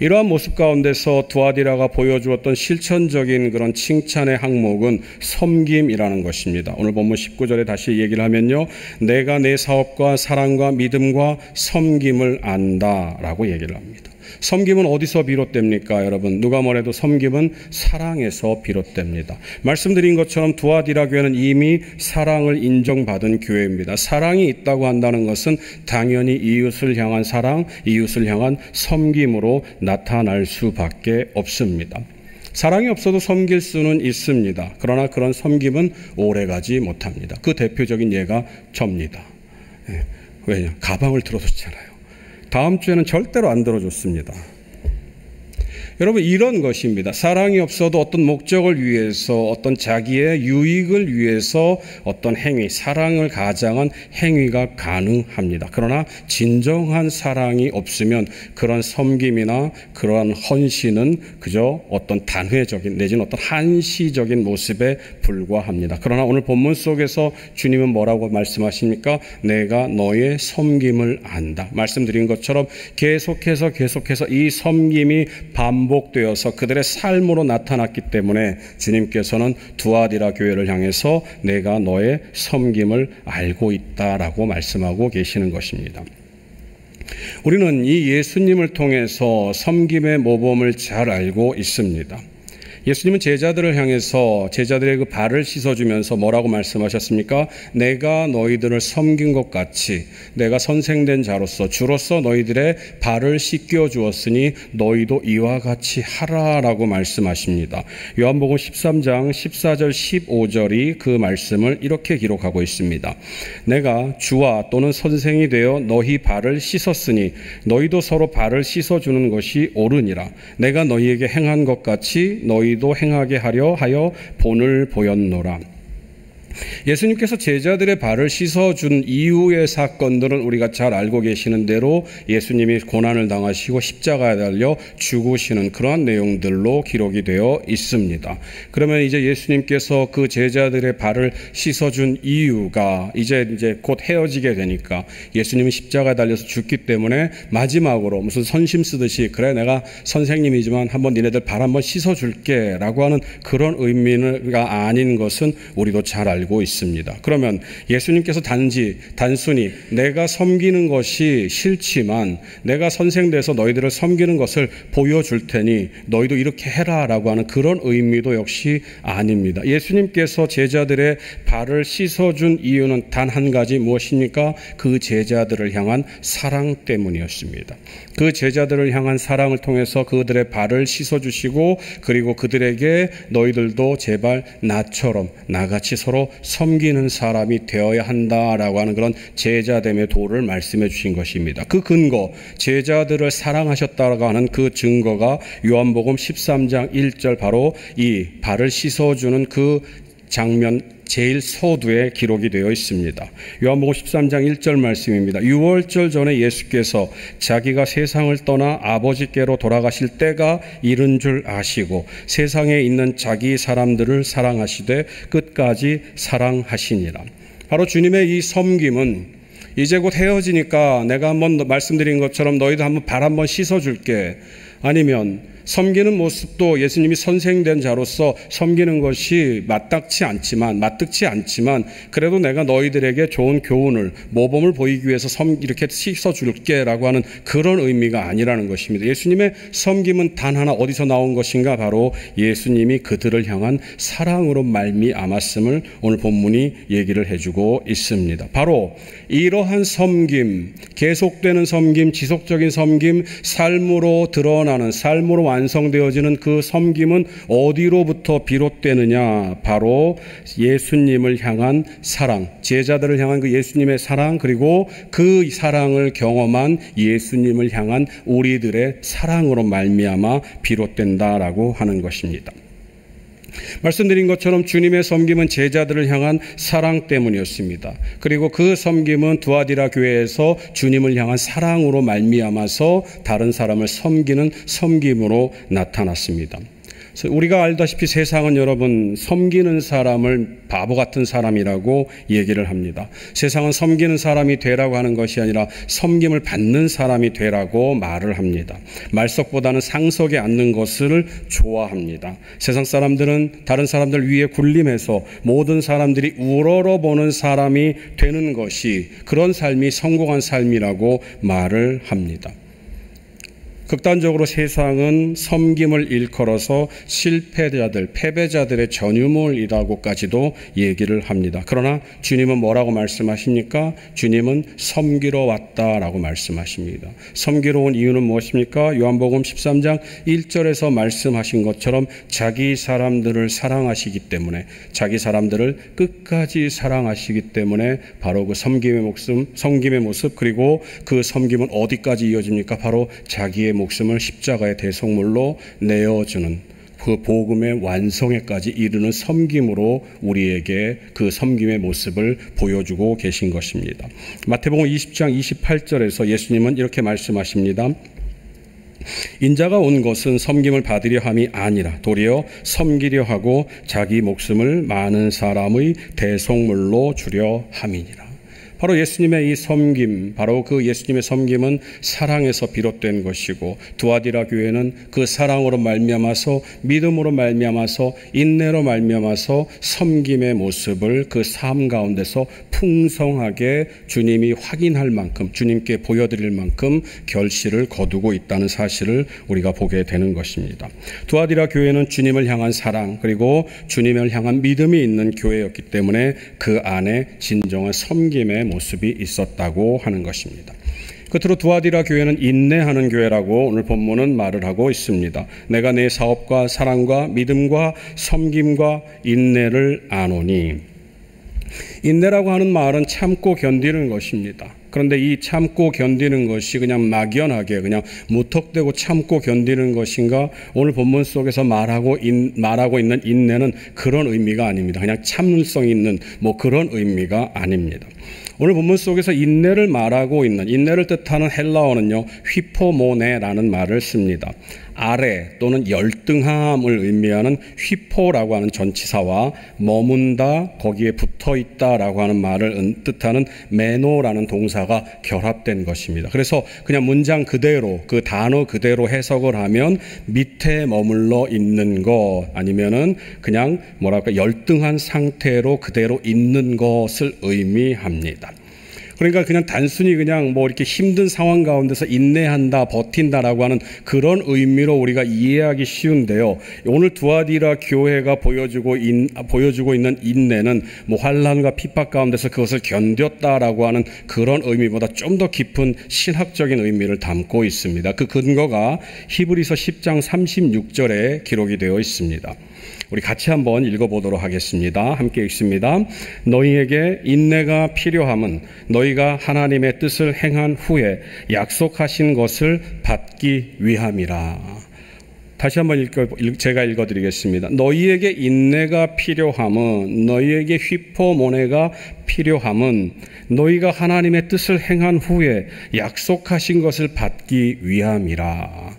이러한 모습 가운데서 두아디라가 보여주었던 실천적인 그런 칭찬의 항목은 섬김이라는 것입니다. 오늘 본문 19절에 다시 얘기를 하면요, 내가 내 사업과 사랑과 믿음과 섬김을 안다라고 얘기를 합니다. 섬김은 어디서 비롯됩니까? 여러분, 누가 뭐래도 섬김은 사랑에서 비롯됩니다. 말씀드린 것처럼 두아디라 교회는 이미 사랑을 인정받은 교회입니다. 사랑이 있다고 한다는 것은 당연히 이웃을 향한 사랑, 이웃을 향한 섬김으로 나타날 수밖에 없습니다. 사랑이 없어도 섬길 수는 있습니다. 그러나 그런 섬김은 오래가지 못합니다. 그 대표적인 예가 접니다. 왜냐? 가방을 들어줬잖아요. 다음 주에는 절대로 안 들어줬습니다. 여러분, 이런 것입니다. 사랑이 없어도 어떤 목적을 위해서, 어떤 자기의 유익을 위해서 어떤 행위, 사랑을 가장한 행위가 가능합니다. 그러나 진정한 사랑이 없으면 그런 섬김이나 그러한 헌신은 그저 어떤 단회적인 내지는 어떤 한시적인 모습에 불과합니다. 그러나 오늘 본문 속에서 주님은 뭐라고 말씀하십니까? 내가 너의 섬김을 안다. 말씀드린 것처럼 계속해서 이 섬김이 반복되어서 그들의 삶으로 나타났기 때문에 주님께서는 두아디라 교회를 향해서 내가 너의 섬김을 알고 있다라고 말씀하고 계시는 것입니다. 우리는 이 예수님을 통해서 섬김의 모범을 잘 알고 있습니다. 예수님은 제자들을 향해서 제자들의 그 발을 씻어주면서 뭐라고 말씀하셨습니까? 내가 너희들을 섬긴 것 같이 내가 선생된 자로서 주로서 너희들의 발을 씻겨주었으니 너희도 이와 같이 하라라고 말씀하십니다. 요한복음 13장 14절 15절이 그 말씀을 이렇게 기록하고 있습니다. 내가 주와 또는 선생이 되어 너희 발을 씻었으니 너희도 서로 발을 씻어주는 것이 옳으니라. 내가 너희에게 행한 것 같이 너희 도 행하게 하려 하여 본을 보였노라. 예수님께서 제자들의 발을 씻어준 이후의 사건들은 우리가 잘 알고 계시는 대로 예수님이 고난을 당하시고 십자가에 달려 죽으시는 그러한 내용들로 기록이 되어 있습니다. 그러면 이제 예수님께서 그 제자들의 발을 씻어준 이유가 이제 곧 헤어지게 되니까 예수님이 십자가에 달려서 죽기 때문에 마지막으로 무슨 선심 쓰듯이 그래 내가 선생님이지만 한번 니네들 발 한번 씻어줄게 라고 하는 그런 의미가 아닌 것은 우리도 잘 알고 있습니다. 그러면 예수님께서 단순히 내가 섬기는 것이 싫지만 내가 선생돼서 너희들을 섬기는 것을 보여줄 테니 너희도 이렇게 해라 라고 하는 그런 의미도 역시 아닙니다. 예수님께서 제자들의 발을 씻어준 이유는 단 한 가지 무엇입니까? 그 제자들을 향한 사랑 때문이었습니다. 그 제자들을 향한 사랑을 통해서 그들의 발을 씻어주시고 그리고 그들에게 너희들도 제발 나처럼 나같이 서로 섬기는 사람이 되어야 한다라고 하는 그런 제자됨의 도를 말씀해 주신 것입니다. 그 근거, 제자들을 사랑하셨다라고 하는 그 증거가 요한복음 13장 1절 바로 이 발을 씻어주는 그 장면 제일 서두에 기록이 되어 있습니다. 요한복음 13장 1절 말씀입니다. 유월절 전에 예수께서 자기가 세상을 떠나 아버지께로 돌아가실 때가 이른 줄 아시고 세상에 있는 자기 사람들을 사랑하시되 끝까지 사랑하시니라. 바로 주님의 이 섬김은 이제 곧 헤어지니까 내가 한번 말씀드린 것처럼 너희도 한번 발 한번 씻어줄게, 아니면 섬기는 모습도 예수님이 선생된 자로서 섬기는 것이 마뜩지 않지만 그래도 내가 너희들에게 좋은 교훈을, 모범을 보이기 위해서 이렇게 씻어줄게 라고 하는 그런 의미가 아니라는 것입니다. 예수님의 섬김은 단 하나 어디서 나온 것인가? 바로 예수님이 그들을 향한 사랑으로 말미암았음을 오늘 본문이 얘기를 해주고 있습니다. 바로 이러한 섬김, 계속되는 섬김, 지속적인 섬김, 삶으로 드러나는 실천하는 삶으로 완성되어지는 그 섬김은 어디로부터 비롯되느냐? 바로 예수님을 향한 사랑, 제자들을 향한 그 예수님의 사랑, 그리고 그 사랑을 경험한 예수님을 향한 우리들의 사랑으로 말미암아 비롯된다라고 하는 것입니다. 말씀드린 것처럼 주님의 섬김은 제자들을 향한 사랑 때문이었습니다. 그리고 그 섬김은 두아디라 교회에서 주님을 향한 사랑으로 말미암아서 다른 사람을 섬기는 섬김으로 나타났습니다. 우리가 알다시피 세상은 여러분 섬기는 사람을 바보 같은 사람이라고 얘기를 합니다. 세상은 섬기는 사람이 되라고 하는 것이 아니라 섬김을 받는 사람이 되라고 말을 합니다. 말석보다는 상석에 앉는 것을 좋아합니다. 세상 사람들은 다른 사람들 위에 군림해서 모든 사람들이 우러러보는 사람이 되는 것이, 그런 삶이 성공한 삶이라고 말을 합니다. 극단적으로 세상은 섬김을 일컬어서 실패자들, 패배자들의 전유물이라고까지도 얘기를 합니다. 그러나 주님은 뭐라고 말씀하십니까? 주님은 섬기러 왔다라고 말씀하십니다. 섬기러 온 이유는 무엇입니까? 요한복음 13장 1절에서 말씀하신 것처럼 자기 사람들을 사랑하시기 때문에, 자기 사람들을 끝까지 사랑하시기 때문에 바로 그 섬김의 모습, 그리고 그 섬김은 어디까지 이어집니까? 바로 자기의 목숨을 십자가의 대속물로 내어주는 그 복음의 완성에까지 이르는 섬김으로 우리에게 그 섬김의 모습을 보여주고 계신 것입니다. 마태복음 20장 28절에서 예수님은 이렇게 말씀하십니다. 인자가 온 것은 섬김을 받으려 함이 아니라 도리어 섬기려 하고 자기 목숨을 많은 사람의 대속물로 주려 함이니라. 바로 예수님의 이 섬김, 바로 그 예수님의 섬김은 사랑에서 비롯된 것이고, 두아디라 교회는 그 사랑으로 말미암아서, 믿음으로 말미암아서, 인내로 말미암아서 섬김의 모습을 그 삶 가운데서 풍성하게 주님이 확인할 만큼, 주님께 보여드릴 만큼 결실을 거두고 있다는 사실을 우리가 보게 되는 것입니다. 두아디라 교회는 주님을 향한 사랑, 그리고 주님을 향한 믿음이 있는 교회였기 때문에 그 안에 진정한 섬김의 모습이 있었다고 하는 것입니다. 끝으로 두아디라 교회는 인내하는 교회라고 오늘 본문은 말을 하고 있습니다. 내가 내 사업과 사랑과 믿음과 섬김과 인내를 아노니. 인내라고 하는 말은 참고 견디는 것입니다. 그런데 이 참고 견디는 것이 그냥 막연하게 그냥 무턱대고 참고 견디는 것인가? 오늘 본문 속에서 말하고 있는 인내는 그런 의미가 아닙니다. 그냥 참을성 있는 뭐 그런 의미가 아닙니다. 오늘 본문 속에서 인내를 말하고 있는, 인내를 뜻하는 헬라어는요, 휘포모네라는 말을 씁니다. 아래 또는 열등함을 의미하는 휘포라고 하는 전치사와 머문다, 거기에 붙어있다라고 하는 말을 뜻하는 메노라는 동사가 결합된 것입니다. 그래서 그냥 문장 그대로, 그 단어 그대로 해석을 하면 밑에 머물러 있는 것, 아니면은 그냥 뭐랄까 열등한 상태로 그대로 있는 것을 의미합니다. 그러니까 그냥 단순히 그냥 뭐 이렇게 힘든 상황 가운데서 인내한다, 버틴다라고 하는 그런 의미로 우리가 이해하기 쉬운데요. 오늘 두아디라 교회가 보여주고 있는 인내는 뭐 환난과 핍박 가운데서 그것을 견뎠다라고 하는 그런 의미보다 좀 더 깊은 신학적인 의미를 담고 있습니다. 그 근거가 히브리서 10장 36절에 기록이 되어 있습니다. 우리 같이 한번 읽어보도록 하겠습니다. 함께 읽습니다. 너희에게 인내가 필요함은 너희가 하나님의 뜻을 행한 후에 약속하신 것을 받기 위함이라. 다시 한번 제가 읽어드리겠습니다. 너희에게 인내가 필요함은, 너희에게 휘포모네가 필요함은 너희가 하나님의 뜻을 행한 후에 약속하신 것을 받기 위함이라.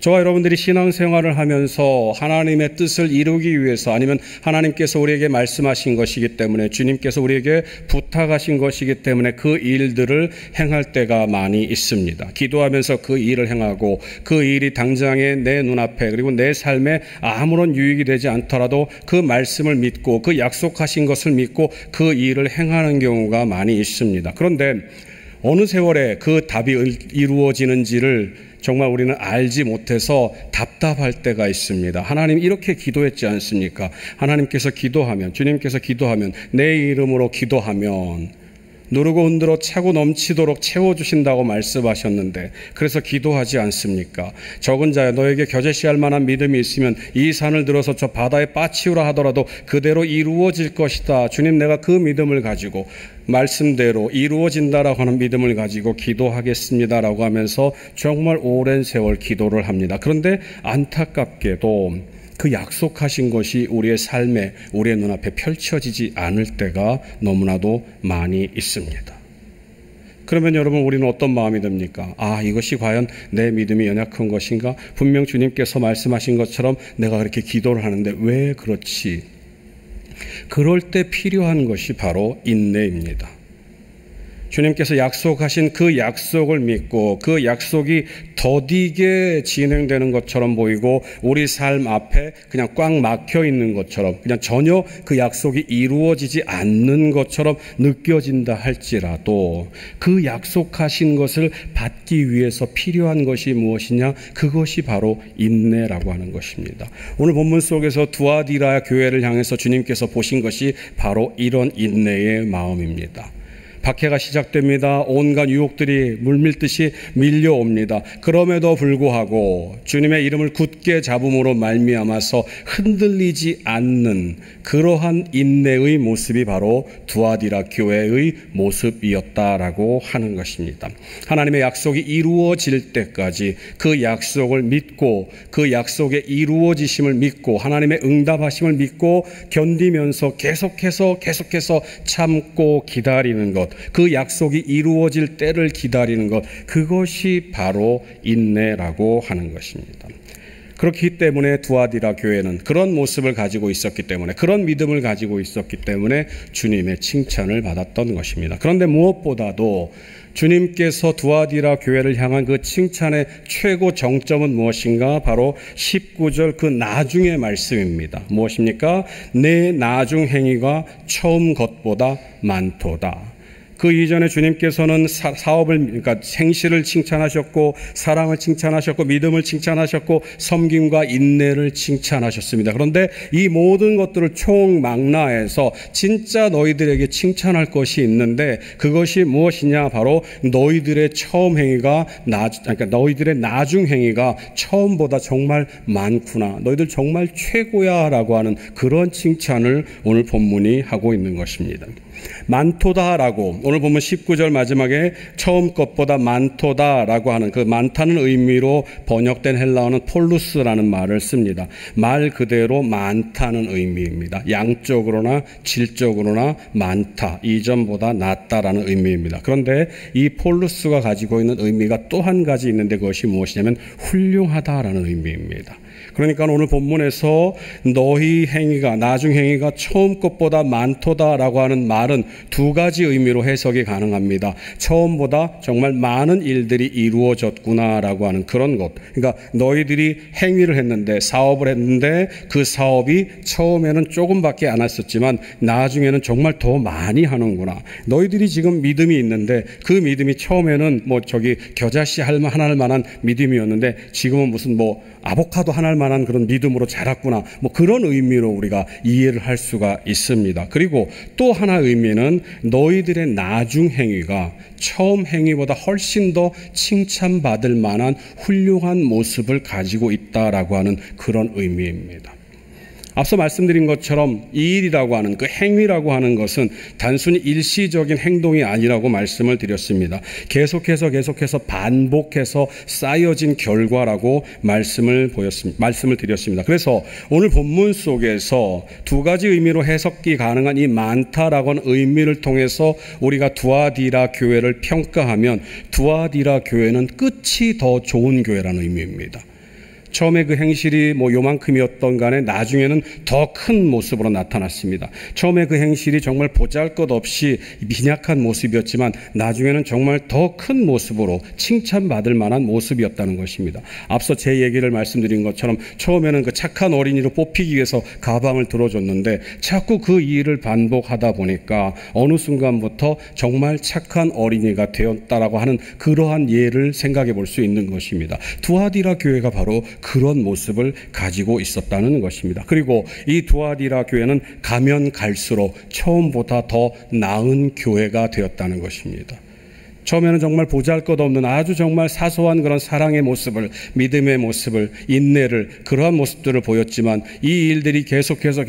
저와 여러분들이 신앙생활을 하면서 하나님의 뜻을 이루기 위해서, 아니면 하나님께서 우리에게 말씀하신 것이기 때문에, 주님께서 우리에게 부탁하신 것이기 때문에 그 일들을 행할 때가 많이 있습니다. 기도하면서 그 일을 행하고, 그 일이 당장에 내 눈앞에, 그리고 내 삶에 아무런 유익이 되지 않더라도 그 말씀을 믿고, 그 약속하신 것을 믿고 그 일을 행하는 경우가 많이 있습니다. 그런데 어느 세월에 그 답이 이루어지는지를 정말 우리는 알지 못해서 답답할 때가 있습니다. 하나님 이렇게 기도했지 않습니까? 하나님께서 기도하면, 주님께서 기도하면, 내 이름으로 기도하면, 누르고 흔들어 차고 넘치도록 채워주신다고 말씀하셨는데 그래서 기도하지 않습니까? 적은 자여 너에게 겨제시할 만한 믿음이 있으면 이 산을 들어서 저 바다에 빠치우라 하더라도 그대로 이루어질 것이다. 주님, 내가 그 믿음을 가지고 말씀대로 이루어진다라고 하는 믿음을 가지고 기도하겠습니다라고 하면서 정말 오랜 세월 기도를 합니다. 그런데 안타깝게도 그 약속하신 것이 우리의 삶에, 우리의 눈앞에 펼쳐지지 않을 때가 너무나도 많이 있습니다. 그러면 여러분, 우리는 어떤 마음이 듭니까? 아, 이것이 과연 내 믿음이 연약한 것인가? 분명 주님께서 말씀하신 것처럼 내가 그렇게 기도를 하는데 왜 그렇지? 그럴 때 필요한 것이 바로 인내입니다. 주님께서 약속하신 그 약속을 믿고 그 약속이 더디게 진행되는 것처럼 보이고 우리 삶 앞에 그냥 꽉 막혀 있는 것처럼 그냥 전혀 그 약속이 이루어지지 않는 것처럼 느껴진다 할지라도 그 약속하신 것을 받기 위해서 필요한 것이 무엇이냐? 그것이 바로 인내라고 하는 것입니다. 오늘 본문 속에서 두아디라 교회를 향해서 주님께서 보신 것이 바로 이런 인내의 마음입니다. 박해가 시작됩니다. 온갖 유혹들이 물밀듯이 밀려옵니다. 그럼에도 불구하고 주님의 이름을 굳게 잡음으로 말미암아서 흔들리지 않는 그러한 인내의 모습이 바로 두아디라 교회의 모습이었다라고 하는 것입니다. 하나님의 약속이 이루어질 때까지 그 약속을 믿고 그 약속의 이루어지심을 믿고 하나님의 응답하심을 믿고 견디면서 계속해서 참고 기다리는 것, 그 약속이 이루어질 때를 기다리는 것, 그것이 바로 인내라고 하는 것입니다. 그렇기 때문에 두아디라 교회는 그런 모습을 가지고 있었기 때문에, 그런 믿음을 가지고 있었기 때문에 주님의 칭찬을 받았던 것입니다. 그런데 무엇보다도 주님께서 두아디라 교회를 향한 그 칭찬의 최고 정점은 무엇인가? 바로 19절 그 나중의 말씀입니다. 무엇입니까? 내 나중 행위가 처음 것보다 많도다. 그 이전에 주님께서는 그러니까 행실을 칭찬하셨고, 사랑을 칭찬하셨고, 믿음을 칭찬하셨고, 섬김과 인내를 칭찬하셨습니다. 그런데 이 모든 것들을 총망라해서 진짜 너희들에게 칭찬할 것이 있는데 그것이 무엇이냐? 바로 너희들의 처음 행위가 그러니까 너희들의 나중 행위가 처음보다 정말 많구나. 너희들 정말 최고야라고 하는 그런 칭찬을 오늘 본문이 하고 있는 것입니다. 많도다라고 오늘 보면 19절 마지막에 처음 것보다 많도다라고 하는 그 많다는 의미로 번역된 헬라어는 폴루스라는 말을 씁니다. 말 그대로 많다는 의미입니다. 양적으로나 질적으로나 많다, 이전보다 낫다라는 의미입니다. 그런데 이 폴루스가 가지고 있는 의미가 또 한 가지 있는데 그것이 무엇이냐면 훌륭하다라는 의미입니다. 그러니까 오늘 본문에서 너희 행위가, 나중 행위가 처음 것보다 많도다라고 하는 말은 두 가지 의미로 해석이 가능합니다. 처음보다 정말 많은 일들이 이루어졌구나라고 하는 그런 것. 그러니까 너희들이 행위를 했는데, 사업을 했는데 그 사업이 처음에는 조금밖에 안 했었지만 나중에는 정말 더 많이 하는구나. 너희들이 지금 믿음이 있는데 그 믿음이 처음에는 뭐 저기 겨자씨 하나 할 만한 믿음이었는데 지금은 무슨 뭐 아보카도 하나 할 만한 그런 믿음으로 자랐구나. 뭐 그런 의미로 우리가 이해를 할 수가 있습니다. 그리고 또 하나 의미는 너희들의 나중 행위가 처음 행위보다 훨씬 더 칭찬받을 만한 훌륭한 모습을 가지고 있다라고 하는 그런 의미입니다. 앞서 말씀드린 것처럼 이 일이라고 하는, 그 행위라고 하는 것은 단순히 일시적인 행동이 아니라고 말씀을 드렸습니다. 계속해서 반복해서 쌓여진 결과라고 말씀을 드렸습니다. 그래서 오늘 본문 속에서 두 가지 의미로 해석이 가능한 이 많다라고 하는 의미를 통해서 우리가 두아디라 교회를 평가하면 두아디라 교회는 끝이 더 좋은 교회라는 의미입니다. 처음에 그 행실이 뭐 요만큼이었던 간에 나중에는 더 큰 모습으로 나타났습니다. 처음에 그 행실이 정말 보잘것없이 빈약한 모습이었지만 나중에는 정말 더 큰 모습으로 칭찬받을 만한 모습이었다는 것입니다. 앞서 제 얘기를 말씀드린 것처럼 처음에는 그 착한 어린이로 뽑히기 위해서 가방을 들어줬는데 자꾸 그 일을 반복하다 보니까 어느 순간부터 정말 착한 어린이가 되었다라고 하는 그러한 예를 생각해 볼 수 있는 것입니다. 두아디라 교회가 바로 그런 모습을 가지고 있었다는 것입니다. 그리고 이 두아디라 교회는 가면 갈수록 처음보다 더 나은 교회가 되었다는 것입니다. 처음에는 정말 보잘것없는 아주 정말 사소한 그런 사랑의 모습을, 믿음의 모습을, 인내를, 그러한 모습들을 보였지만 이 일들이 계속해서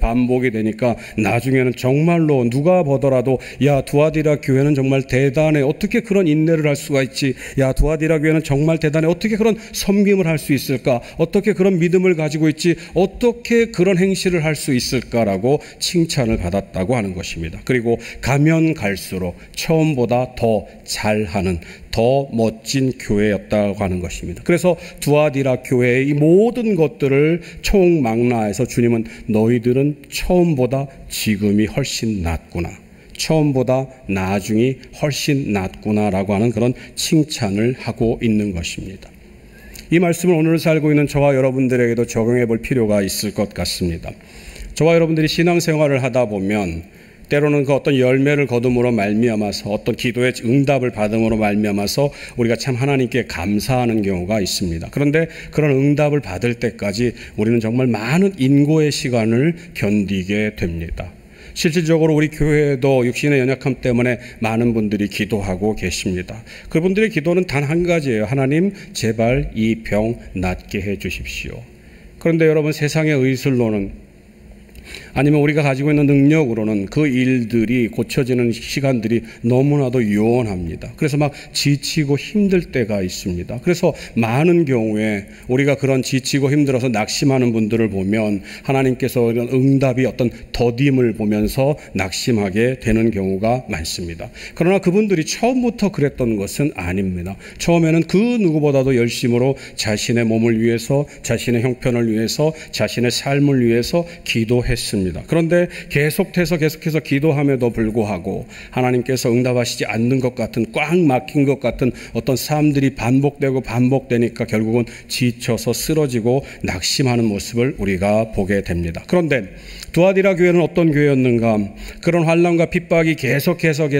반복이 되니까 나중에는 정말로 누가 보더라도 야, 두아디라 교회는 정말 대단해, 어떻게 그런 인내를 할 수가 있지, 야, 두아디라 교회는 정말 대단해, 어떻게 그런 섬김을 할 수 있을까, 어떻게 그런 믿음을 가지고 있지, 어떻게 그런 행실을 할 수 있을까라고 칭찬을 받았다고 하는 것입니다. 그리고 가면 갈수록 처음보다 더 잘하는, 더 멋진 교회였다고 하는 것입니다. 그래서 두아디라 교회의 이 모든 것들을 총망라해서 주님은 너희들은 처음보다 지금이 훨씬 낫구나, 처음보다 나중이 훨씬 낫구나라고 하는 그런 칭찬을 하고 있는 것입니다. 이 말씀을 오늘 살고 있는 저와 여러분들에게도 적용해 볼 필요가 있을 것 같습니다. 저와 여러분들이 신앙생활을 하다 보면 때로는 그 어떤 열매를 거둠으로 말미암아서, 어떤 기도의 응답을 받음으로 말미암아서 우리가 참 하나님께 감사하는 경우가 있습니다. 그런데 그런 응답을 받을 때까지 우리는 정말 많은 인고의 시간을 견디게 됩니다. 실질적으로 우리 교회에도 육신의 연약함 때문에 많은 분들이 기도하고 계십니다. 그분들의 기도는 단 한 가지예요. 하나님, 제발 이 병 낫게 해 주십시오. 그런데 여러분, 세상의 의술로는, 아니면 우리가 가지고 있는 능력으로는 그 일들이 고쳐지는 시간들이 너무나도 요원합니다. 그래서 막 지치고 힘들 때가 있습니다. 그래서 많은 경우에 우리가 그런 지치고 힘들어서 낙심하는 분들을 보면 하나님께서 이런 응답이 어떤 더딤을 보면서 낙심하게 되는 경우가 많습니다. 그러나 그분들이 처음부터 그랬던 것은 아닙니다. 처음에는 그 누구보다도 열심으로 자신의 몸을 위해서, 자신의 형편을 위해서, 자신의 삶을 위해서 기도했습니다. 그런데 계속해서 기도함에도 불구하고 하나님께서 응답하시지 않는 것 같은, 꽉 막힌 것 같은 어떤 삶들이 반복되니까 결국은 지쳐서 쓰러지고 낙심하는 모습을 우리가 보게 됩니다. 그런데 두아디라 교회는 어떤 교회였는가? 그런 환난과 핍박이 계속해서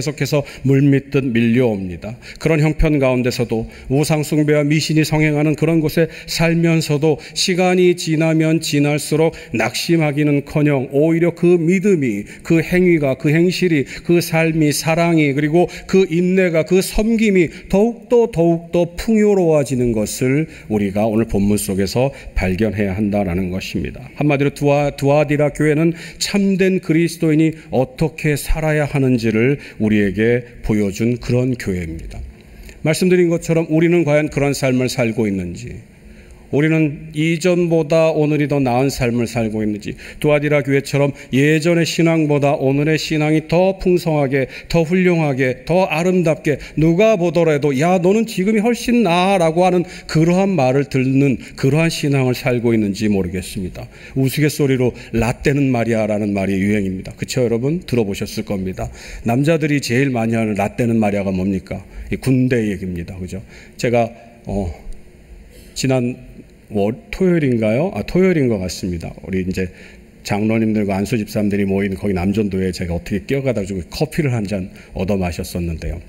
물밀듯 밀려옵니다. 그런 형편 가운데서도 우상 숭배와 미신이 성행하는 그런 곳에 살면서도 시간이 지나면 지날수록 낙심하기는커녕 오히려 그 믿음이, 그 행위가, 그 행실이, 그 삶이, 사랑이, 그리고 그 인내가, 그 섬김이 더욱더 풍요로워지는 것을 우리가 오늘 본문 속에서 발견해야 한다라는 것입니다. 한마디로 두아디라 교회는 참된 그리스도인이 어떻게 살아야 하는지를 우리에게 보여준 그런 교회입니다. 말씀드린 것처럼 우리는 과연 그런 삶을 살고 있는지, 우리는 이전보다 오늘이 더 나은 삶을 살고 있는지, 두아디라 교회처럼 예전의 신앙보다 오늘의 신앙이 더 풍성하게, 더 훌륭하게, 더 아름답게, 누가 보더라도 야, 너는 지금이 훨씬 나아라고 하는 그러한 말을 듣는 그러한 신앙을 살고 있는지 모르겠습니다. 우스갯소리로 라떼는 말이야 라는 말이 유행입니다. 그쵸, 여러분? 들어보셨을 겁니다. 남자들이 제일 많이 하는 라떼는 말이야가 뭡니까? 군대 얘기입니다. 그죠? 제가 지난 토요일인가요? 토요일인 것 같습니다. 우리 이제 장로님들과 안수 집사님들이 모인 거기 남전도에 제가 어떻게 끼어가다가 커피를 한 잔 얻어 마셨었는데요.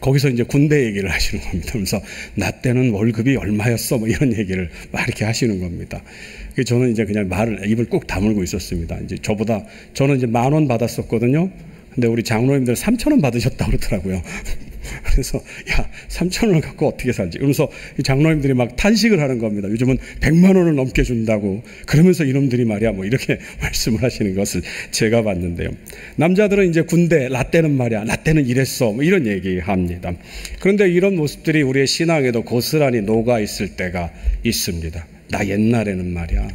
거기서 이제 군대 얘기를 하시는 겁니다. 그래서 나 때는 월급이 얼마였어? 뭐 이런 얘기를 막 이렇게 하시는 겁니다. 저는 이제 그냥 입을 꾹 다물고 있었습니다. 이제 저는 이제 10,000원 받았었거든요. 근데 우리 장로님들 3,000원 받으셨다고 그러더라고요. 그래서 야, 3,000원을 갖고 어떻게 살지? 그러면서 장로님들이 막 탄식을 하는 겁니다. 요즘은 100만 원을 넘게 준다고. 그러면서 이놈들이 말이야, 뭐 이렇게 말씀을 하시는 것을 제가 봤는데요. 남자들은 이제 군대, 라떼는 말이야, 라떼는 이랬어, 뭐 이런 얘기합니다. 그런데 이런 모습들이 우리의 신앙에도 고스란히 녹아 있을 때가 있습니다. 나 옛날에는 말이야,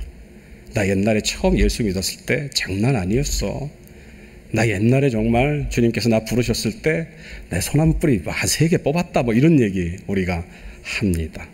나 옛날에 처음 예수 믿었을 때 장난 아니었어. 나 옛날에 정말 주님께서 나 부르셨을 때 내 손 한 뿌리 한 3개 뽑았다, 뭐 이런 얘기 우리가 합니다.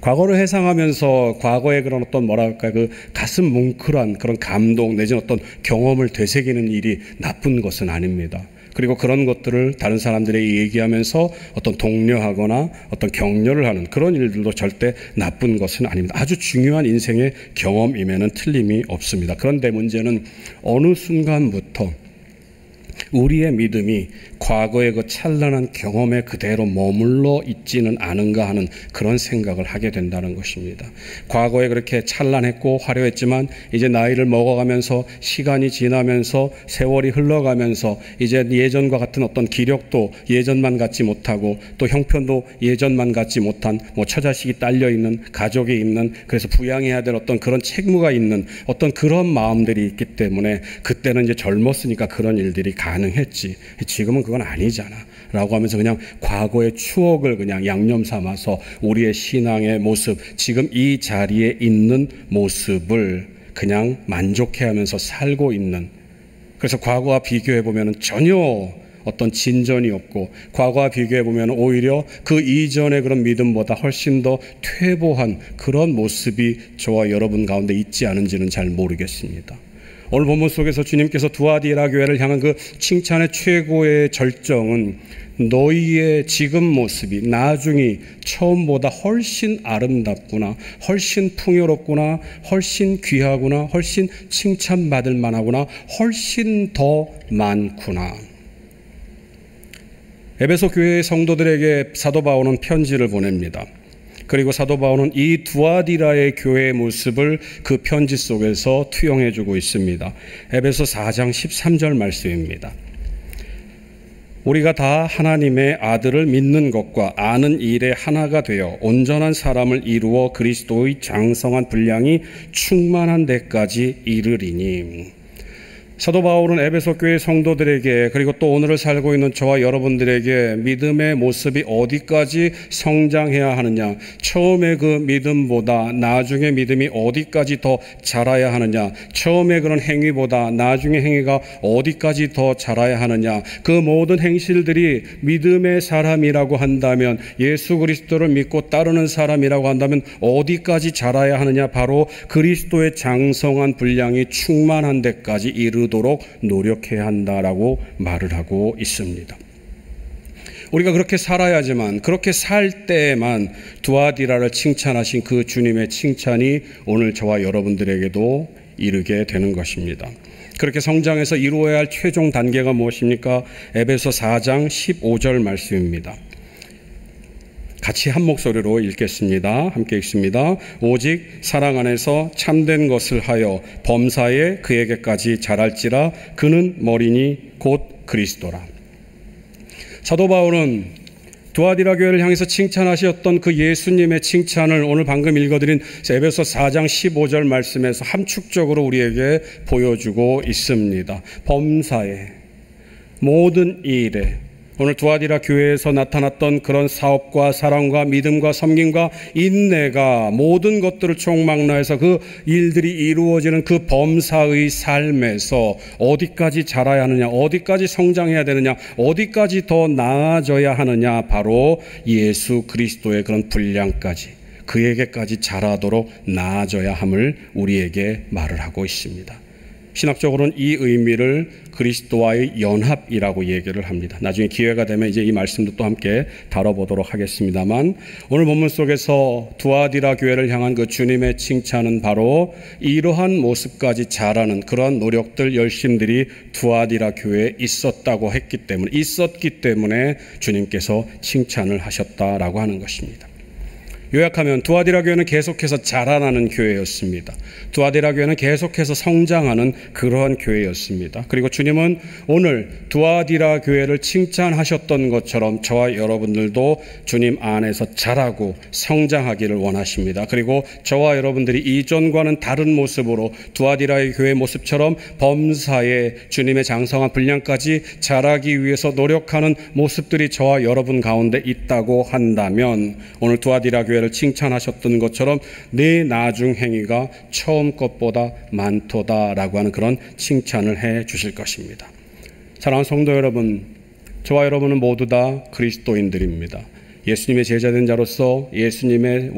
과거를 회상하면서 과거의 그런 어떤 뭐랄까 그 가슴 뭉클한 그런 감동 내지는 어떤 경험을 되새기는 일이 나쁜 것은 아닙니다. 그리고 그런 것들을 다른 사람들에게 얘기하면서 어떤 독려하거나 어떤 격려를 하는 그런 일들도 절대 나쁜 것은 아닙니다. 아주 중요한 인생의 경험임에는 틀림이 없습니다. 그런데 문제는 어느 순간부터 우리의 믿음이 과거의 그 찬란한 경험에 그대로 머물러 있지는 않은가 하는 그런 생각을 하게 된다는 것입니다. 과거에 그렇게 찬란했고 화려했지만 이제 나이를 먹어가면서 시간이 지나면서 세월이 흘러가면서 이제 예전과 같은 어떤 기력도 예전만 같지 못하고 또 형편도 예전만 같지 못한 뭐 처자식이 딸려있는 가족이 있는 그래서 부양해야 될 어떤 그런 책무가 있는 어떤 그런 마음들이 있기 때문에 그때는 이제 젊었으니까 그런 일들이 가능했지 지금은 그건 아니잖아 라고 하면서 그냥 과거의 추억을 그냥 양념 삼아서 우리의 신앙의 모습 지금 이 자리에 있는 모습을 그냥 만족해하면서 살고 있는 그래서 과거와 비교해보면 전혀 어떤 진전이 없고 과거와 비교해보면 오히려 그 이전의 그런 믿음보다 훨씬 더 퇴보한 그런 모습이 저와 여러분 가운데 있지 않은지는 잘 모르겠습니다. 오늘 본문 속에서 주님께서 두아디라교회를 향한 그 칭찬의 최고의 절정은 너희의 지금 모습이 나중이 처음보다 훨씬 아름답구나, 훨씬 풍요롭구나, 훨씬 귀하구나, 훨씬 칭찬받을 만하구나, 훨씬 더 많구나. 에베소 교회의 성도들에게 사도 바울은 편지를 보냅니다. 그리고 사도 바울은 이 두아디라의 교회의 모습을 그 편지 속에서 투영해주고 있습니다. 에베소 4장 13절 말씀입니다. 우리가 다 하나님의 아들을 믿는 것과 아는 일에 하나가 되어 온전한 사람을 이루어 그리스도의 장성한 분량이 충만한 데까지 이르리니. 사도 바울은 에베소 교회 성도들에게 그리고 또 오늘을 살고 있는 저와 여러분들에게 믿음의 모습이 어디까지 성장해야 하느냐, 처음에 그 믿음보다 나중에 믿음이 어디까지 더 자라야 하느냐, 처음에 그런 행위보다 나중에 행위가 어디까지 더 자라야 하느냐, 그 모든 행실들이 믿음의 사람이라고 한다면, 예수 그리스도를 믿고 따르는 사람이라고 한다면 어디까지 자라야 하느냐, 바로 그리스도의 장성한 분량이 충만한 데까지 이르 도록 노력해야 한다라고 말을 하고 있습니다. 우리가 그렇게 살아야지만, 그렇게 살 때에만 두아디라를 칭찬하신 그 주님의 칭찬이 오늘 저와 여러분들에게도 이르게 되는 것입니다. 그렇게 성장해서 이루어야 할 최종 단계가 무엇입니까? 에베소 4장 15절 말씀입니다. 같이 한 목소리로 읽겠습니다. 함께 읽습니다. 오직 사랑 안에서 참된 것을 하여 범사에 그에게까지 자랄지라 그는 머리니 곧 그리스도라. 사도 바울은 두아디라 교회를 향해서 칭찬하셨던 그 예수님의 칭찬을 오늘 방금 읽어드린 에베소 4장 15절 말씀에서 함축적으로 우리에게 보여주고 있습니다. 범사에, 모든 일에, 오늘 두아디라 교회에서 나타났던 그런 사업과 사랑과 믿음과 섬김과 인내가 모든 것들을 총망라해서 그 일들이 이루어지는 그 범사의 삶에서 어디까지 자라야 하느냐, 어디까지 성장해야 되느냐, 어디까지 더 나아져야 하느냐, 바로 예수 그리스도의 그런 분량까지, 그에게까지 자라도록 나아져야 함을 우리에게 말을 하고 있습니다. 신학적으로는 이 의미를 그리스도와의 연합이라고 얘기를 합니다. 나중에 기회가 되면 이제 이 말씀도 또 함께 다뤄보도록 하겠습니다만, 오늘 본문 속에서 두아디라 교회를 향한 그 주님의 칭찬은 바로 이러한 모습까지 자라는 그러한 노력들, 열심들이 두아디라 교회에 있었기 때문에 주님께서 칭찬을 하셨다라고 하는 것입니다. 요약하면 두아디라 교회는 계속해서 자라나는 교회였습니다. 두아디라 교회는 계속해서 성장하는 그러한 교회였습니다. 그리고 주님은 오늘 두아디라 교회를 칭찬하셨던 것처럼 저와 여러분들도 주님 안에서 자라고 성장하기를 원하십니다. 그리고 저와 여러분들이 이전과는 다른 모습으로 두아디라의 교회 모습처럼 범사에 주님의 장성한 분량까지 자라기 위해서 노력하는 모습들이 저와 여러분 가운데 있다고 한다면, 오늘 두아디라 교회를 칭찬하셨던 것처럼 내 나중 행위가 처음 것보다 많도다라고 하는 그런 칭찬을 해 주실 것입니다. 사랑하는 성도 여러분, 저와 여러분은 모두 다 그리스도인들입니다. 예수님의 제자된 자로서 예수님이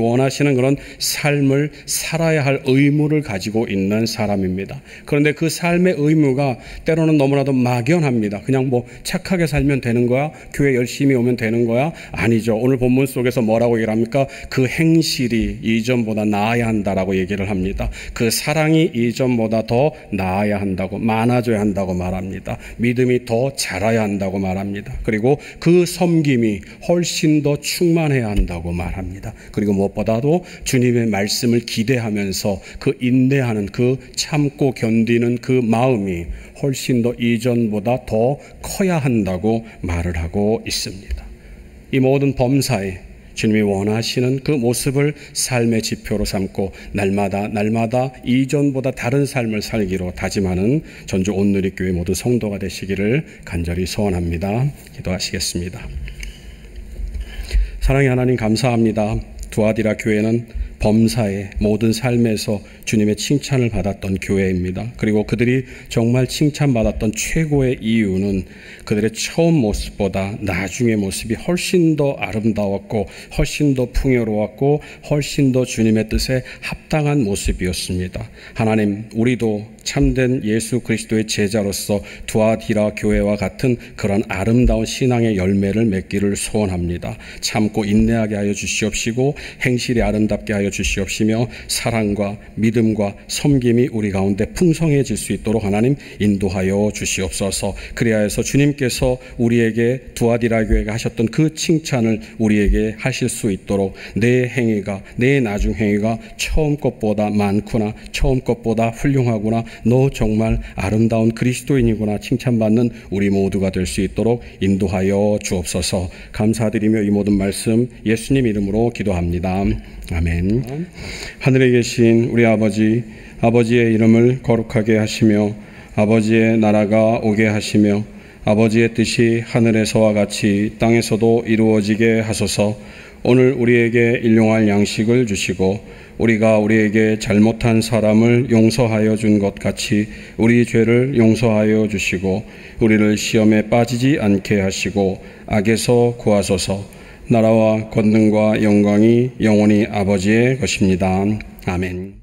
원하시는 그런 삶을 살아야 할 의무를 가지고 있는 사람입니다. 그런데 그 삶의 의무가 때로는 너무나도 막연합니다. 그냥 뭐 착하게 살면 되는 거야? 교회 열심히 오면 되는 거야? 아니죠. 오늘 본문 속에서 뭐라고 얘기를 합니까? 그 행실이 이전보다 나아야 한다라고 얘기를 합니다. 그 사랑이 이전보다 더 나아야 한다고, 많아져야 한다고 말합니다. 믿음이 더 자라야 한다고 말합니다. 그리고 그 섬김이 훨씬 더 충만해야 한다고 말합니다. 그리고 무엇보다도 주님의 말씀을 기대하면서 그 인내하는, 그 참고 견디는 그 마음이 훨씬 더 이전보다 더 커야 한다고 말을 하고 있습니다. 이 모든 범사에 주님이 원하시는 그 모습을 삶의 지표로 삼고 날마다 이전보다 다른 삶을 살기로 다짐하는 전주 온누리교회 모든 성도가 되시기를 간절히 소원합니다. 기도하시겠습니다. 사랑의 하나님, 감사합니다. 두아디라 교회는 범사의 모든 삶에서 주님의 칭찬을 받았던 교회입니다. 그리고 그들이 정말 칭찬받았던 최고의 이유는 그들의 처음 모습보다 나중의 모습이 훨씬 더 아름다웠고 훨씬 더 풍요로웠고 훨씬 더 주님의 뜻에 합당한 모습이었습니다. 하나님, 우리도 참된 예수 그리스도의 제자로서 두아디라 교회와 같은 그런 아름다운 신앙의 열매를 맺기를 소원합니다. 참고 인내하게 하여 주시옵시고 행실이 아름답게 하여 주시옵시며 사랑과 믿음과 섬김이 우리 가운데 풍성해질 수 있도록 하나님 인도하여 주시옵소서. 그리하여서 주님께서 우리에게 두아디라 교회가 하셨던 그 칭찬을 우리에게 하실 수 있도록 내 행위가, 내 나중 행위가 처음 것보다 많구나, 처음 것보다 훌륭하구나, 너 정말 아름다운 그리스도인이구나 칭찬받는 우리 모두가 될 수 있도록 인도하여 주옵소서. 감사드리며 이 모든 말씀 예수님 이름으로 기도합니다. 아멘. 하늘에 계신 우리 아버지, 아버지의 이름을 거룩하게 하시며 아버지의 나라가 오게 하시며 아버지의 뜻이 하늘에서와 같이 땅에서도 이루어지게 하소서. 오늘 우리에게 일용할 양식을 주시고 우리가 우리에게 잘못한 사람을 용서하여 준 것 같이 우리 죄를 용서하여 주시고 우리를 시험에 빠지지 않게 하시고 악에서 구하소서. 나라와 권능과 영광이 영원히 아버지의 것입니다. 아멘.